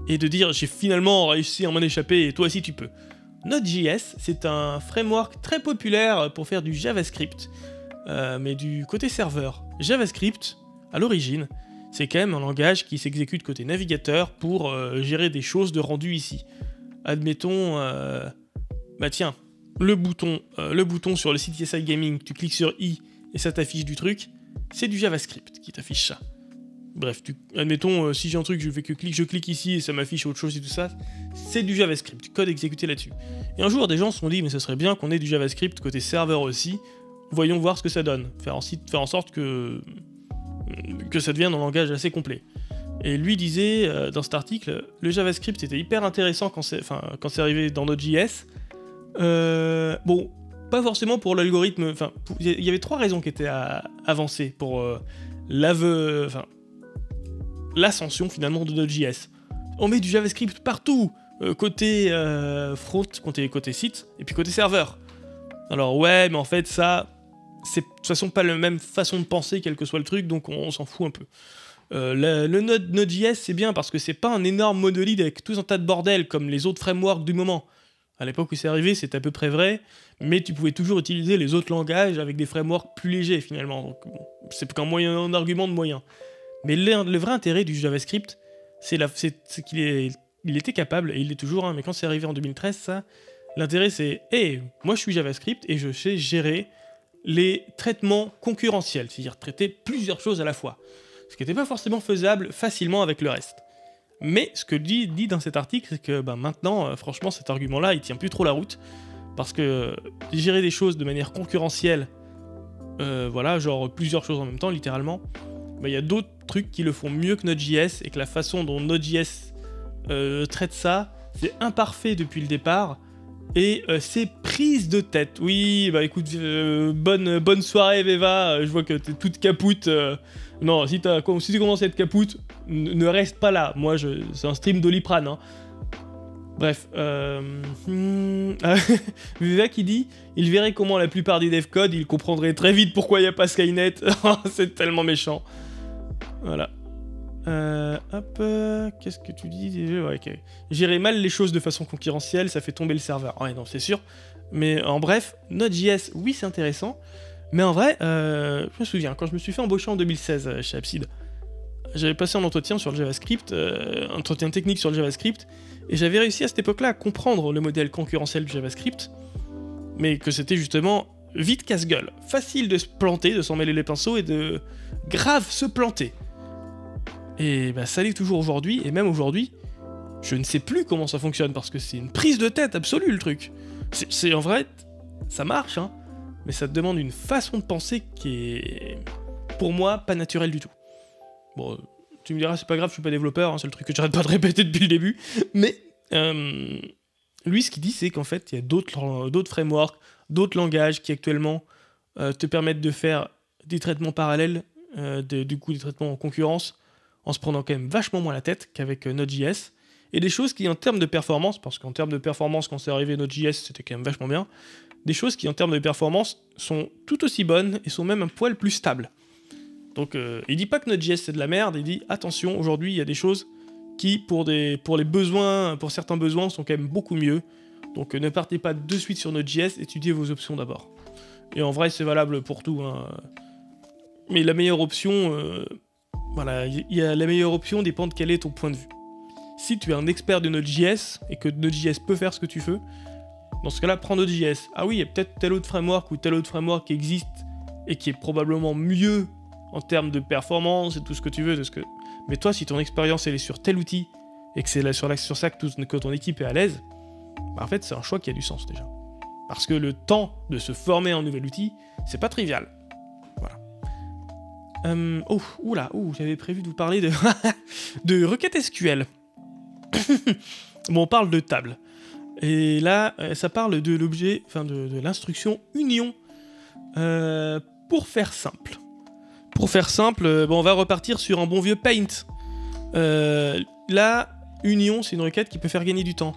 et de dire « j'ai finalement réussi à m'en échapper et toi aussi tu peux ». Node.js, c'est un framework très populaire pour faire du JavaScript, mais du côté serveur. JavaScript, à l'origine, c'est quand même un langage qui s'exécute côté navigateur pour gérer des choses de rendu ici. Admettons, bah tiens, le bouton sur le site CSI Gaming, tu cliques sur i et ça t'affiche du truc, c'est du JavaScript qui t'affiche ça. Bref, admettons, si j'ai un truc, je clique ici et ça m'affiche autre chose et tout ça, c'est du JavaScript, du code exécuté là-dessus. Et un jour, des gens se sont dit, mais ça serait bien qu'on ait du JavaScript côté serveur aussi, voyons voir ce que ça donne, faire en sorte que ça devienne un langage assez complet. Et lui disait, dans cet article, le JavaScript était hyper intéressant quand c'est arrivé dans Node.js. Bon, pas forcément pour l'algorithme, enfin, il y avait trois raisons qui étaient avancées pour l'ascension finalement de Node.js. On met du JavaScript partout, côté front, côté site, et puis côté serveur. Alors ouais, mais en fait ça, c'est de toute façon pas la même façon de penser quel que soit le truc, donc on s'en fout un peu. Le Node.js, c'est bien parce que c'est pas un énorme monolithe avec tout un tas de bordel comme les autres frameworks du moment. À l'époque où c'est arrivé, c'est à peu près vrai, mais tu pouvais toujours utiliser les autres langages avec des frameworks plus légers finalement, donc bon, c'est qu'un moyen argument de moyen. Mais le vrai intérêt du JavaScript, c'est qu'il était capable, et il l'est toujours, hein, mais quand c'est arrivé en 2013, ça, l'intérêt c'est « Hey, moi je suis JavaScript et je sais gérer les traitements concurrentiels », c'est-à-dire traiter plusieurs choses à la fois, ce qui n'était pas forcément faisable facilement avec le reste. Mais ce que lui dit dans cet article, c'est que bah, maintenant, franchement, cet argument-là, il tient plus trop la route, parce que gérer des choses de manière concurrentielle, voilà, genre plusieurs choses en même temps, littéralement, bah, y a d'autres trucs qui le font mieux que Node.js, et que la façon dont Node.js traite ça, c'est imparfait depuis le départ, et c'est prise de tête. Oui, bah écoute, bonne soirée Veva, je vois que t'es toute capoute. Non, si tu commences à être capoute, ne reste pas là. Moi, c'est un stream d'Oliprane. Hein. Bref, Veva qui dit, il verrait comment la plupart des dev codes, il comprendrait très vite pourquoi il n'y a pas Skynet. C'est tellement méchant. Voilà. Qu'est-ce que tu dis? Ouais, okay. Gérer mal les choses de façon concurrentielle, ça fait tomber le serveur. Ouais, non, c'est sûr. Mais en bref, Node.js, oui, c'est intéressant. Mais en vrai, je me souviens, quand je me suis fait embaucher en 2016 chez Abside, j'avais passé un entretien sur le JavaScript, entretien technique sur le JavaScript, et j'avais réussi à cette époque-là à comprendre le modèle concurrentiel du JavaScript, mais que c'était justement vite casse-gueule, facile de se planter, de s'en mêler les pinceaux et de grave se planter. Et bah ça l'est toujours aujourd'hui, et même aujourd'hui, je ne sais plus comment ça fonctionne, parce que c'est une prise de tête absolue le truc. C'est en vrai, ça marche, hein, mais ça te demande une façon de penser qui est, pour moi, pas naturelle du tout. Bon, tu me diras, c'est pas grave, je suis pas développeur, hein, c'est le truc que j'arrête pas de répéter depuis le début, mais lui, ce qu'il dit, c'est qu'en fait, il y a d'autres frameworks, d'autres langages qui actuellement te permettent de faire des traitements parallèles, des traitements en concurrence, en se prenant quand même vachement moins la tête qu'avec Node.js, et des choses qui, en termes de performance, parce qu'en termes de performance, quand c'est arrivé Node.js, c'était quand même vachement bien, des choses qui, en termes de performance, sont tout aussi bonnes et sont même un poil plus stables. Donc, il dit pas que Node.js, c'est de la merde, il dit, attention, aujourd'hui, il y a des choses qui, pour certains besoins, sont quand même beaucoup mieux. Donc, ne partez pas de suite sur Node.js, étudiez vos options d'abord. Et en vrai, c'est valable pour tout, hein. Mais la meilleure option... voilà, la meilleure option dépend de quel est ton point de vue. Si tu es un expert de Node.js et que Node.js peut faire ce que tu veux, dans ce cas-là, prends Node.js. Ah oui, il y a peut-être tel autre framework ou tel autre framework qui existe et qui est probablement mieux en termes de performance et tout ce que tu veux. Mais toi, si ton expérience elle est sur tel outil et que c'est là sur ça que ton équipe est à l'aise, bah en fait, c'est un choix qui a du sens déjà. Parce que le temps de se former en nouvel outil, c'est pas trivial. Voilà. J'avais prévu de vous parler de, de requêtes SQL. Bon, on parle de table. Et là, ça parle de l'objet, enfin de l'instruction union. Pour faire simple. Bon, on va repartir sur un bon vieux Paint. Là, union, c'est une requête qui peut faire gagner du temps.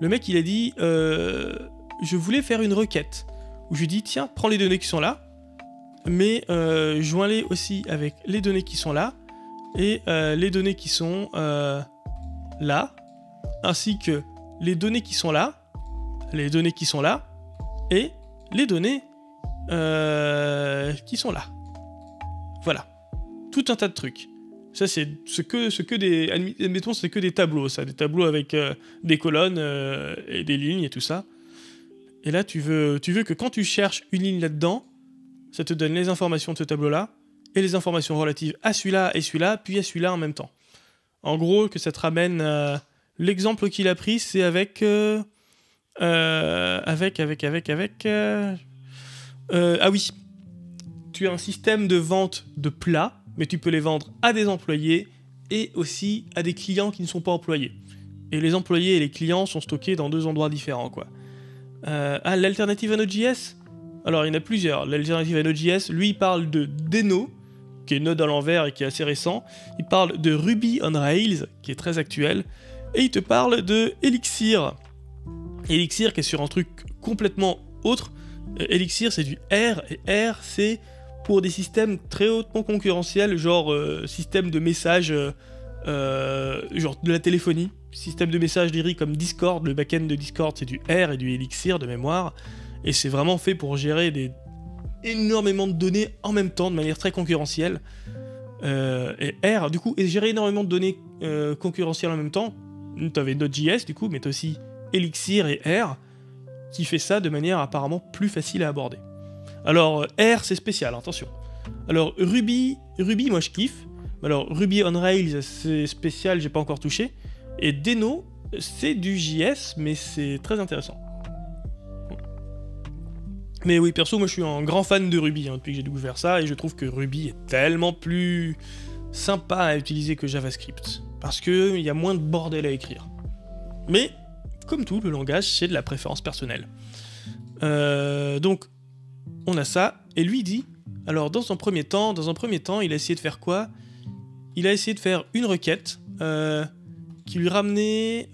Le mec, il a dit, je voulais faire une requête. Où je lui dis, tiens, prends les données qui sont là, mais joins-les aussi avec les données qui sont là, et les données qui sont là, ainsi que les données qui sont là, et les données qui sont là. Voilà, tout un tas de trucs. Ça, c'est que des tableaux, ça, des tableaux avec des colonnes et des lignes et tout ça. Et là, tu veux que quand tu cherches une ligne là-dedans, ça te donne les informations de ce tableau-là et les informations relatives à celui-là et celui-là, puis à celui-là en même temps. En gros, que ça te ramène... l'exemple qu'il a pris, c'est avec... Tu as un système de vente de plats, mais tu peux les vendre à des employés et aussi à des clients qui ne sont pas employés. Et les employés et les clients sont stockés dans deux endroits différents, quoi. L'alternative à Node.js? Alors, il y en a plusieurs. L'alternative à Node.js, lui, il parle de Deno, qui est Node à l'envers et qui est assez récent. Il parle de Ruby on Rails, qui est très actuel. Et il te parle de Elixir. Elixir, qui est sur un truc complètement autre. Elixir, c'est du R, et R, c'est... pour des systèmes très hautement concurrentiels, genre système de messages, genre de la téléphonie, système de messages lyriques comme Discord, le backend de Discord c'est du R et du Elixir de mémoire, et c'est vraiment fait pour gérer énormément de données en même temps, de manière très concurrentielle, et R du coup, et gérer énormément de données concurrentielles en même temps, t'avais Node.js du coup, mais t'as aussi Elixir et R, qui fait ça de manière apparemment plus facile à aborder. Alors, R, c'est spécial, attention. Alors, Ruby, moi, je kiffe. Alors, Ruby on Rails, c'est spécial, j'ai pas encore touché. Et Deno, c'est du JS, mais c'est très intéressant. Mais oui, perso, moi, je suis un grand fan de Ruby, hein, depuis que j'ai découvert ça, et je trouve que Ruby est tellement plus sympa à utiliser que JavaScript, parce qu'il y a moins de bordel à écrire. Mais, comme tout, le langage, c'est de la préférence personnelle. Donc, on a ça, et lui dit, alors dans un premier temps, il a essayé de faire quoi? Il a essayé de faire une requête qui lui ramenait...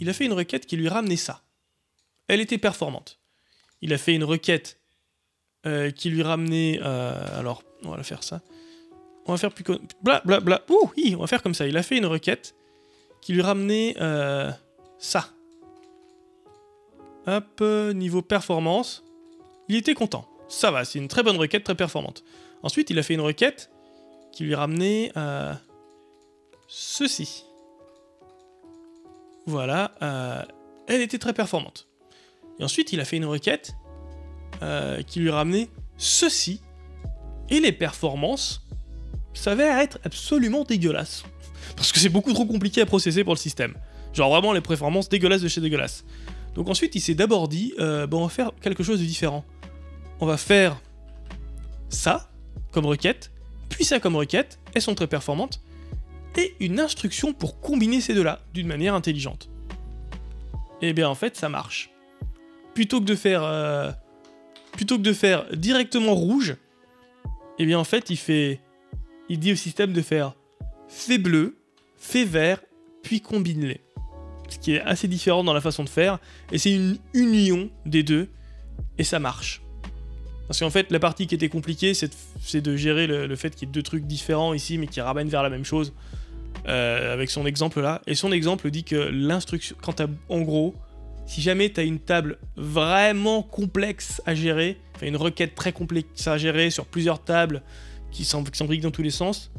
il a fait une requête qui lui ramenait ça. Elle était performante. Il a fait une requête qui lui ramenait... alors, on va la faire ça. On va faire plus... Blablabla. Ouh, hi, on va faire comme ça. Il a fait une requête qui lui ramenait ça. Hop, niveau performance. Il était content. Ça va, c'est une très bonne requête, très performante. Ensuite, il a fait une requête qui lui ramenait ceci. Voilà, elle était très performante. Et ensuite, il a fait une requête qui lui ramenait ceci. Et les performances s'avèrent être absolument dégueulasses. Parce que c'est beaucoup trop compliqué à processer pour le système. Genre vraiment les performances dégueulasses de chez dégueulasses. Donc ensuite, il s'est d'abord dit, bon, on va faire quelque chose de différent. On va faire ça comme requête, puis ça comme requête, elles sont très performantes, et une instruction pour combiner ces deux-là d'une manière intelligente. Et bien en fait, ça marche. Plutôt que de faire directement rouge, et bien en fait, il dit au système de faire fais bleu, fais vert, puis combine-les. Ce qui est assez différent dans la façon de faire, et c'est une union des deux, et ça marche. Parce qu'en fait, la partie qui était compliquée, c'est de gérer le fait qu'il y ait deux trucs différents ici, mais qui ramènent vers la même chose, avec son exemple là. Et son exemple dit que l'instruction, en gros, si jamais tu as une table vraiment complexe à gérer, enfin une requête très complexe à gérer sur plusieurs tables qui s'embriquent dans tous les sens,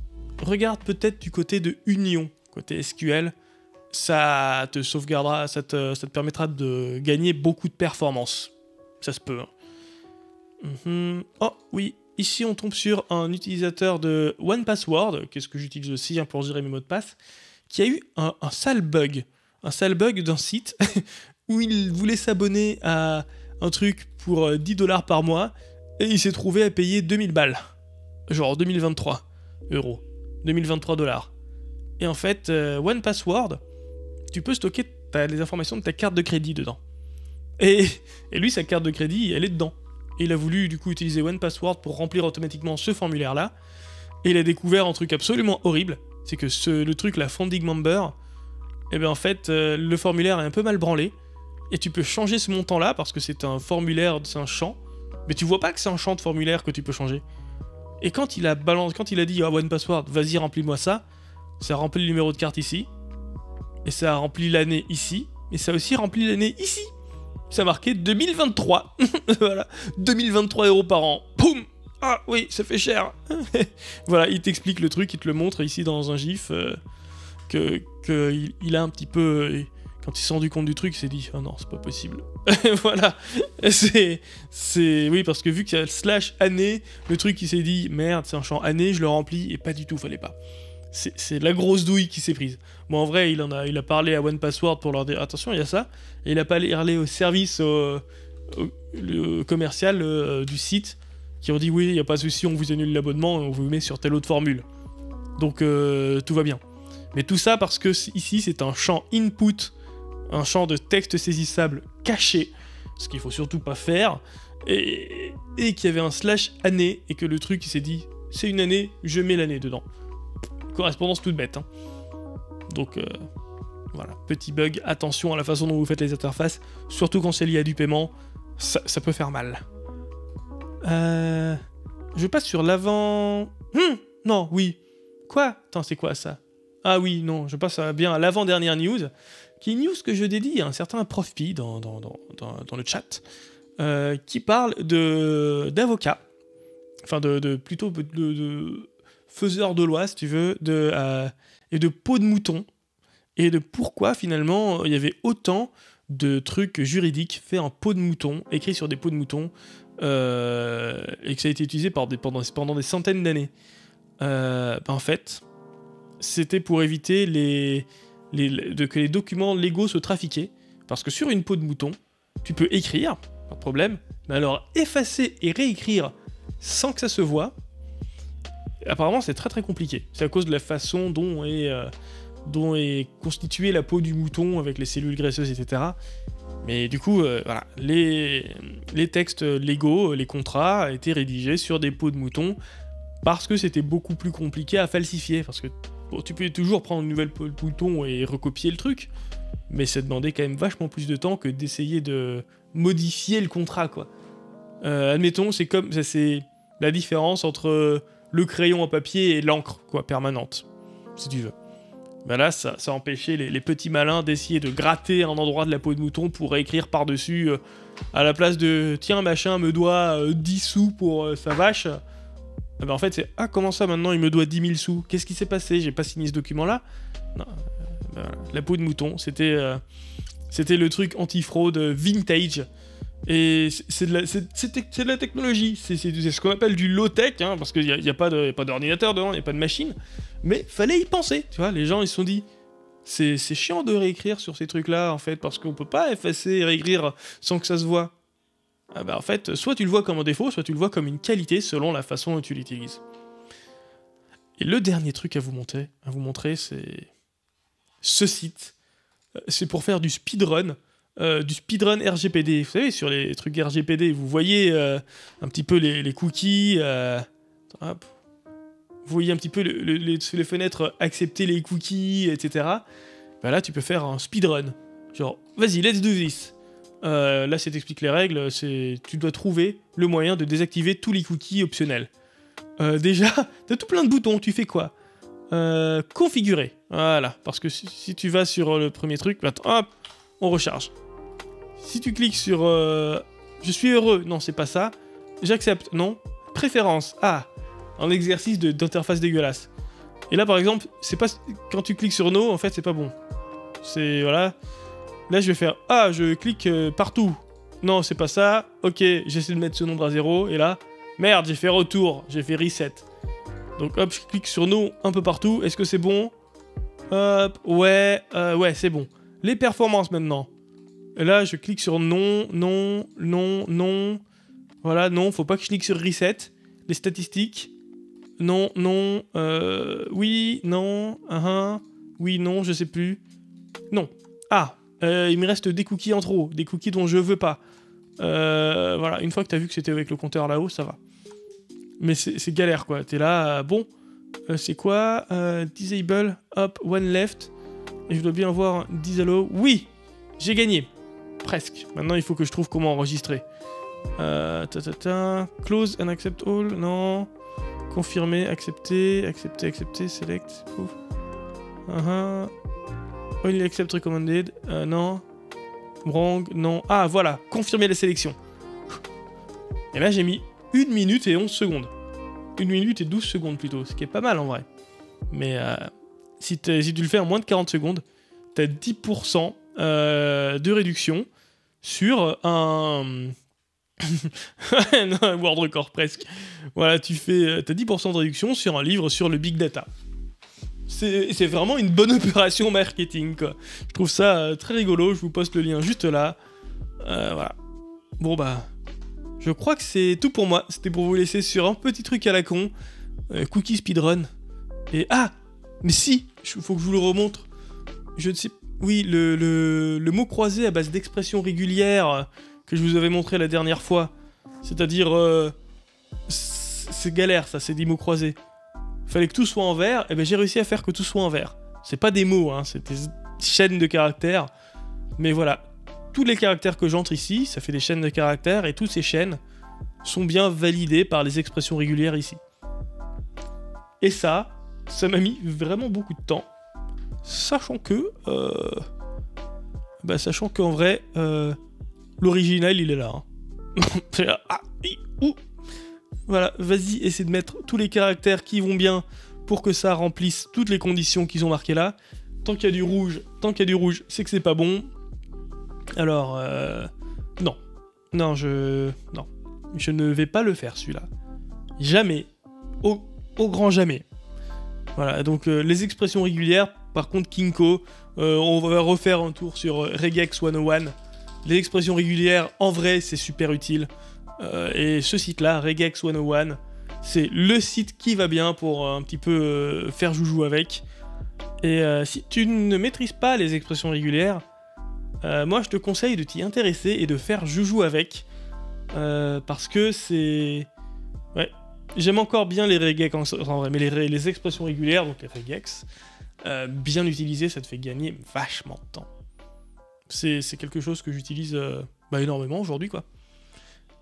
regarde peut-être du côté de union, côté SQL, ça te sauvegardera, ça te permettra de gagner beaucoup de performance. Ça se peut, hein. Oh oui, ici on tombe sur un utilisateur de 1Password, qu'est-ce que j'utilise aussi pour gérer mes mots de passe, qui a eu un sale bug. Un sale bug d'un site où il voulait s'abonner à un truc pour 10 $ par mois et il s'est trouvé à payer 2000 balles. Genre 2023 €. 2023 $. Et en fait, 1Password, tu peux stocker les informations de ta carte de crédit dedans. Et lui, sa carte de crédit, elle est dedans. Et il a voulu du coup utiliser 1Password pour remplir automatiquement ce formulaire-là. Et il a découvert un truc absolument horrible, c'est que le truc, la founding member, et bien en fait, le formulaire est un peu mal branlé. Et tu peux changer ce montant-là parce que c'est un formulaire, c'est un champ. Mais tu vois pas que c'est un champ de formulaire que tu peux changer. Et quand il a dit à 1Password, vas-y remplis-moi ça, ça remplit le numéro de carte ici. Et ça a rempli l'année ici. Et ça a aussi rempli l'année ici. Ça marquait 2023. Voilà, 2023 € par an. Poum. Ah oui, ça fait cher. Voilà, il t'explique le truc, il te le montre ici dans un gif. Il a un petit peu... Quand il s'est rendu compte du truc, il s'est dit « Oh non, c'est pas possible. » Voilà. Oui, parce que vu que c'est slash année, le truc, il s'est dit « Merde, c'est un champ année, je le remplis. » Et pas du tout, fallait pas. C'est la grosse douille qui s'est prise. Bon, en vrai, il a parlé à 1Password pour leur dire « Attention, il y a ça. » Et il a parlé au service commercial du site qui ont dit « Oui, il n'y a pas de souci, on vous annule l'abonnement, on vous met sur telle autre formule. » Donc, tout va bien. Mais tout ça parce que ici, c'est un champ input, un champ de texte saisissable caché, ce qu'il ne faut surtout pas faire, et qu'il y avait un slash année, et que le truc, il s'est dit « C'est une année, je mets l'année dedans. » Correspondance toute bête, hein. Donc voilà, petit bug, attention à la façon dont vous faites les interfaces, surtout quand c'est lié à du paiement, ça peut faire mal. Je passe sur l'avant... non, oui. Quoi? Attends, c'est quoi ça? Ah oui, non, je passe à l'avant-dernière news, qui est une news que je dédie à un certain Prof P dans le chat, qui parle d'avocats, enfin plutôt de faiseur de loi, si tu veux, et de peau de mouton, et de pourquoi, finalement, il y avait autant de trucs juridiques faits en peau de mouton, écrits sur des peaux de mouton, et que ça a été utilisé pendant des centaines d'années. En fait, c'était pour éviter que les documents légaux se trafiquaient, parce que sur une peau de mouton, tu peux écrire, pas de problème, mais alors effacer et réécrire sans que ça se voie, apparemment, c'est très compliqué. C'est à cause de la façon dont est constituée la peau du mouton avec les cellules graisseuses, etc. Mais du coup, voilà, les textes légaux, les contrats, étaient rédigés sur des peaux de mouton parce que c'était beaucoup plus compliqué à falsifier. Parce que bon, tu peux toujours prendre une nouvelle peau de mouton et recopier le truc, mais ça demandait quand même vachement plus de temps que d'essayer de modifier le contrat, quoi. Admettons, c'est la différence entre le crayon à papier et l'encre, quoi, permanente, si tu veux. Ben là, ça empêchait les petits malins d'essayer de gratter un endroit de la peau de mouton pour écrire par-dessus, à la place de « Tiens, machin me doit 10 sous pour sa vache », Ah ben en fait, c'est « Ah, comment ça, maintenant, il me doit 10 000 sous? Qu'est-ce qui s'est passé? J'ai pas signé ce document-là » Non, ben, la peau de mouton, c'était le truc anti-fraude vintage. Et c'est de la technologie, c'est ce qu'on appelle du low-tech, hein, parce qu'il n'y a pas d'ordinateur dedans, il n'y a pas de machine, mais fallait y penser, tu vois, les gens ils se sont dit, c'est chiant de réécrire sur ces trucs-là, en fait, parce qu'on peut pas effacer, réécrire sans que ça se voit. Ah bah en fait, soit tu le vois comme un défaut, soit tu le vois comme une qualité, selon la façon dont tu l'utilises. Et le dernier truc à vous montrer, c'est ce site, c'est pour faire du speedrun RGPD. Vous savez, sur les trucs RGPD, vous voyez un petit peu les cookies. Hop. Vous voyez un petit peu les fenêtres accepter les cookies, etc. Ben là, tu peux faire un speedrun. Genre, vas-y, let's do this. Là, ça t'explique les règles. Tu dois trouver le moyen de désactiver tous les cookies optionnels. Déjà, t'as tout plein de boutons. Tu fais quoi? Configurer. Voilà. Parce que si tu vas sur le premier truc, ben, hop, on recharge. Si tu cliques sur je suis heureux, non, c'est pas ça. J'accepte, non. Préférence, ah, un exercice d'interface dégueulasse. Et là, par exemple, c'est pas quand tu cliques sur no, en fait, c'est pas bon. C'est voilà. Là, je vais faire ah, je clique partout. Non, c'est pas ça. Ok, j'essaie de mettre ce nombre à 0. Et là, merde, j'ai fait retour, j'ai fait reset. Donc hop, je clique sur no un peu partout. Est-ce que c'est bon? Hop, ouais, ouais, c'est bon. Les performances maintenant. Et là, je clique sur non, non, non, non. Voilà, non, faut pas que je clique sur reset. Les statistiques. Non, non, oui, non, oui, non, je sais plus. Non. Ah, il me reste des cookies en trop, des cookies dont je veux pas. Voilà, une fois que t'as vu que c'était avec le compteur là-haut, ça va. Mais c'est galère, quoi. T'es là, bon, c'est quoi disable, hop, one left. Et je dois bien avoir un disallow. Oui, j'ai gagné. Presque. Maintenant, il faut que je trouve comment enregistrer. Close and accept all. Non. Confirmer, accepter, accepter, accepter, select. Only accept recommended. Non. Wrong. Non. Ah, voilà. Confirmer la sélection. Et là, j'ai mis 1 minute et 11 secondes. 1 minute et 12 secondes plutôt. Ce qui est pas mal en vrai. Mais si tu le fais en moins de 40 secondes, tu as 10% de réduction sur un... un world record presque. Voilà, t'as 10% de réduction sur un livre sur le big data. C'est vraiment une bonne opération marketing, quoi. Je trouve ça très rigolo, je vous poste le lien juste là. Voilà. Bon bah, je crois que c'est tout pour moi. C'était pour vous laisser sur un petit truc à la con. Cookie speedrun. Et ah, mais si, faut que je vous le remontre. Je ne sais... Oui, le mot croisé à base d'expressions régulières que je vous avais montré la dernière fois. C'est-à-dire... c'est galère, ça, c'est des mots croisés. Fallait que tout soit en vert, et ben j'ai réussi à faire que tout soit en vert. C'est pas des mots, hein, c'est des chaînes de caractères. Mais voilà, tous les caractères que j'entre ici, ça fait des chaînes de caractères, et toutes ces chaînes sont bien validées par les expressions régulières ici. Et ça... ça m'a mis vraiment beaucoup de temps, sachant que, bah, sachant qu'en vrai, l'original il est là. Hein. Ah, hi, ouh. Voilà, vas-y, essaie de mettre tous les caractères qui vont bien pour que ça remplisse toutes les conditions qu'ils ont marquées là. Tant qu'il y a du rouge, c'est que c'est pas bon. Alors, non, non, je ne vais pas le faire celui-là. Jamais, au grand jamais. Voilà, donc les expressions régulières, par contre Kinko, on va refaire un tour sur Regex 101. Les expressions régulières, en vrai, c'est super utile. Et ce site-là, Regex 101, c'est le site qui va bien pour un petit peu faire joujou avec. Et si tu ne maîtrises pas les expressions régulières, moi je te conseille de t'y intéresser et de faire joujou avec. Parce que c'est... ouais. J'aime encore bien les regex en vrai, mais les expressions régulières, donc les regex, bien utilisées, ça te fait gagner vachement de temps. C'est quelque chose que j'utilise bah, énormément aujourd'hui, quoi.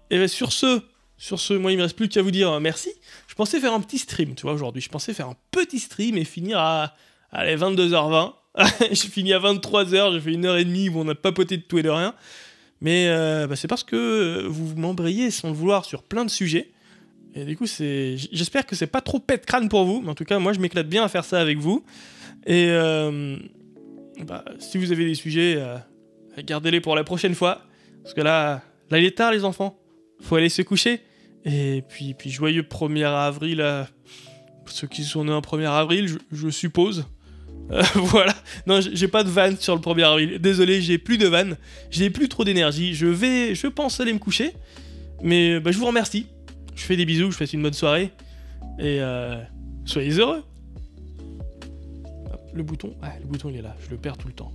Et bah, sur ce, moi, il me reste plus qu'à vous dire merci. Je pensais faire un petit stream, tu vois, aujourd'hui. Je pensais faire un petit stream et finir à allez, 22h20. J'ai fini à 23h, j'ai fait 1h30 où on a papoté de tout et de rien. Mais bah, c'est parce que vous m'embrayez sans le vouloir sur plein de sujets. Et du coup, j'espère que c'est pas trop pète-crâne pour vous, mais en tout cas, moi, je m'éclate bien à faire ça avec vous. Et bah, si vous avez des sujets, gardez-les pour la prochaine fois. Parce que là, il est tard, les enfants. Faut aller se coucher. Et puis joyeux 1er avril à ceux qui sont nés un 1er avril, je suppose. Voilà. Non, j'ai pas de vanne sur le 1er avril. Désolé, j'ai plus de vanne. J'ai plus trop d'énergie. Je pense aller me coucher. Mais bah, je vous remercie. Je fais des bisous, je vous souhaite une bonne soirée. Et soyez heureux. Le bouton, ah, le bouton il est là. Je le perds tout le temps.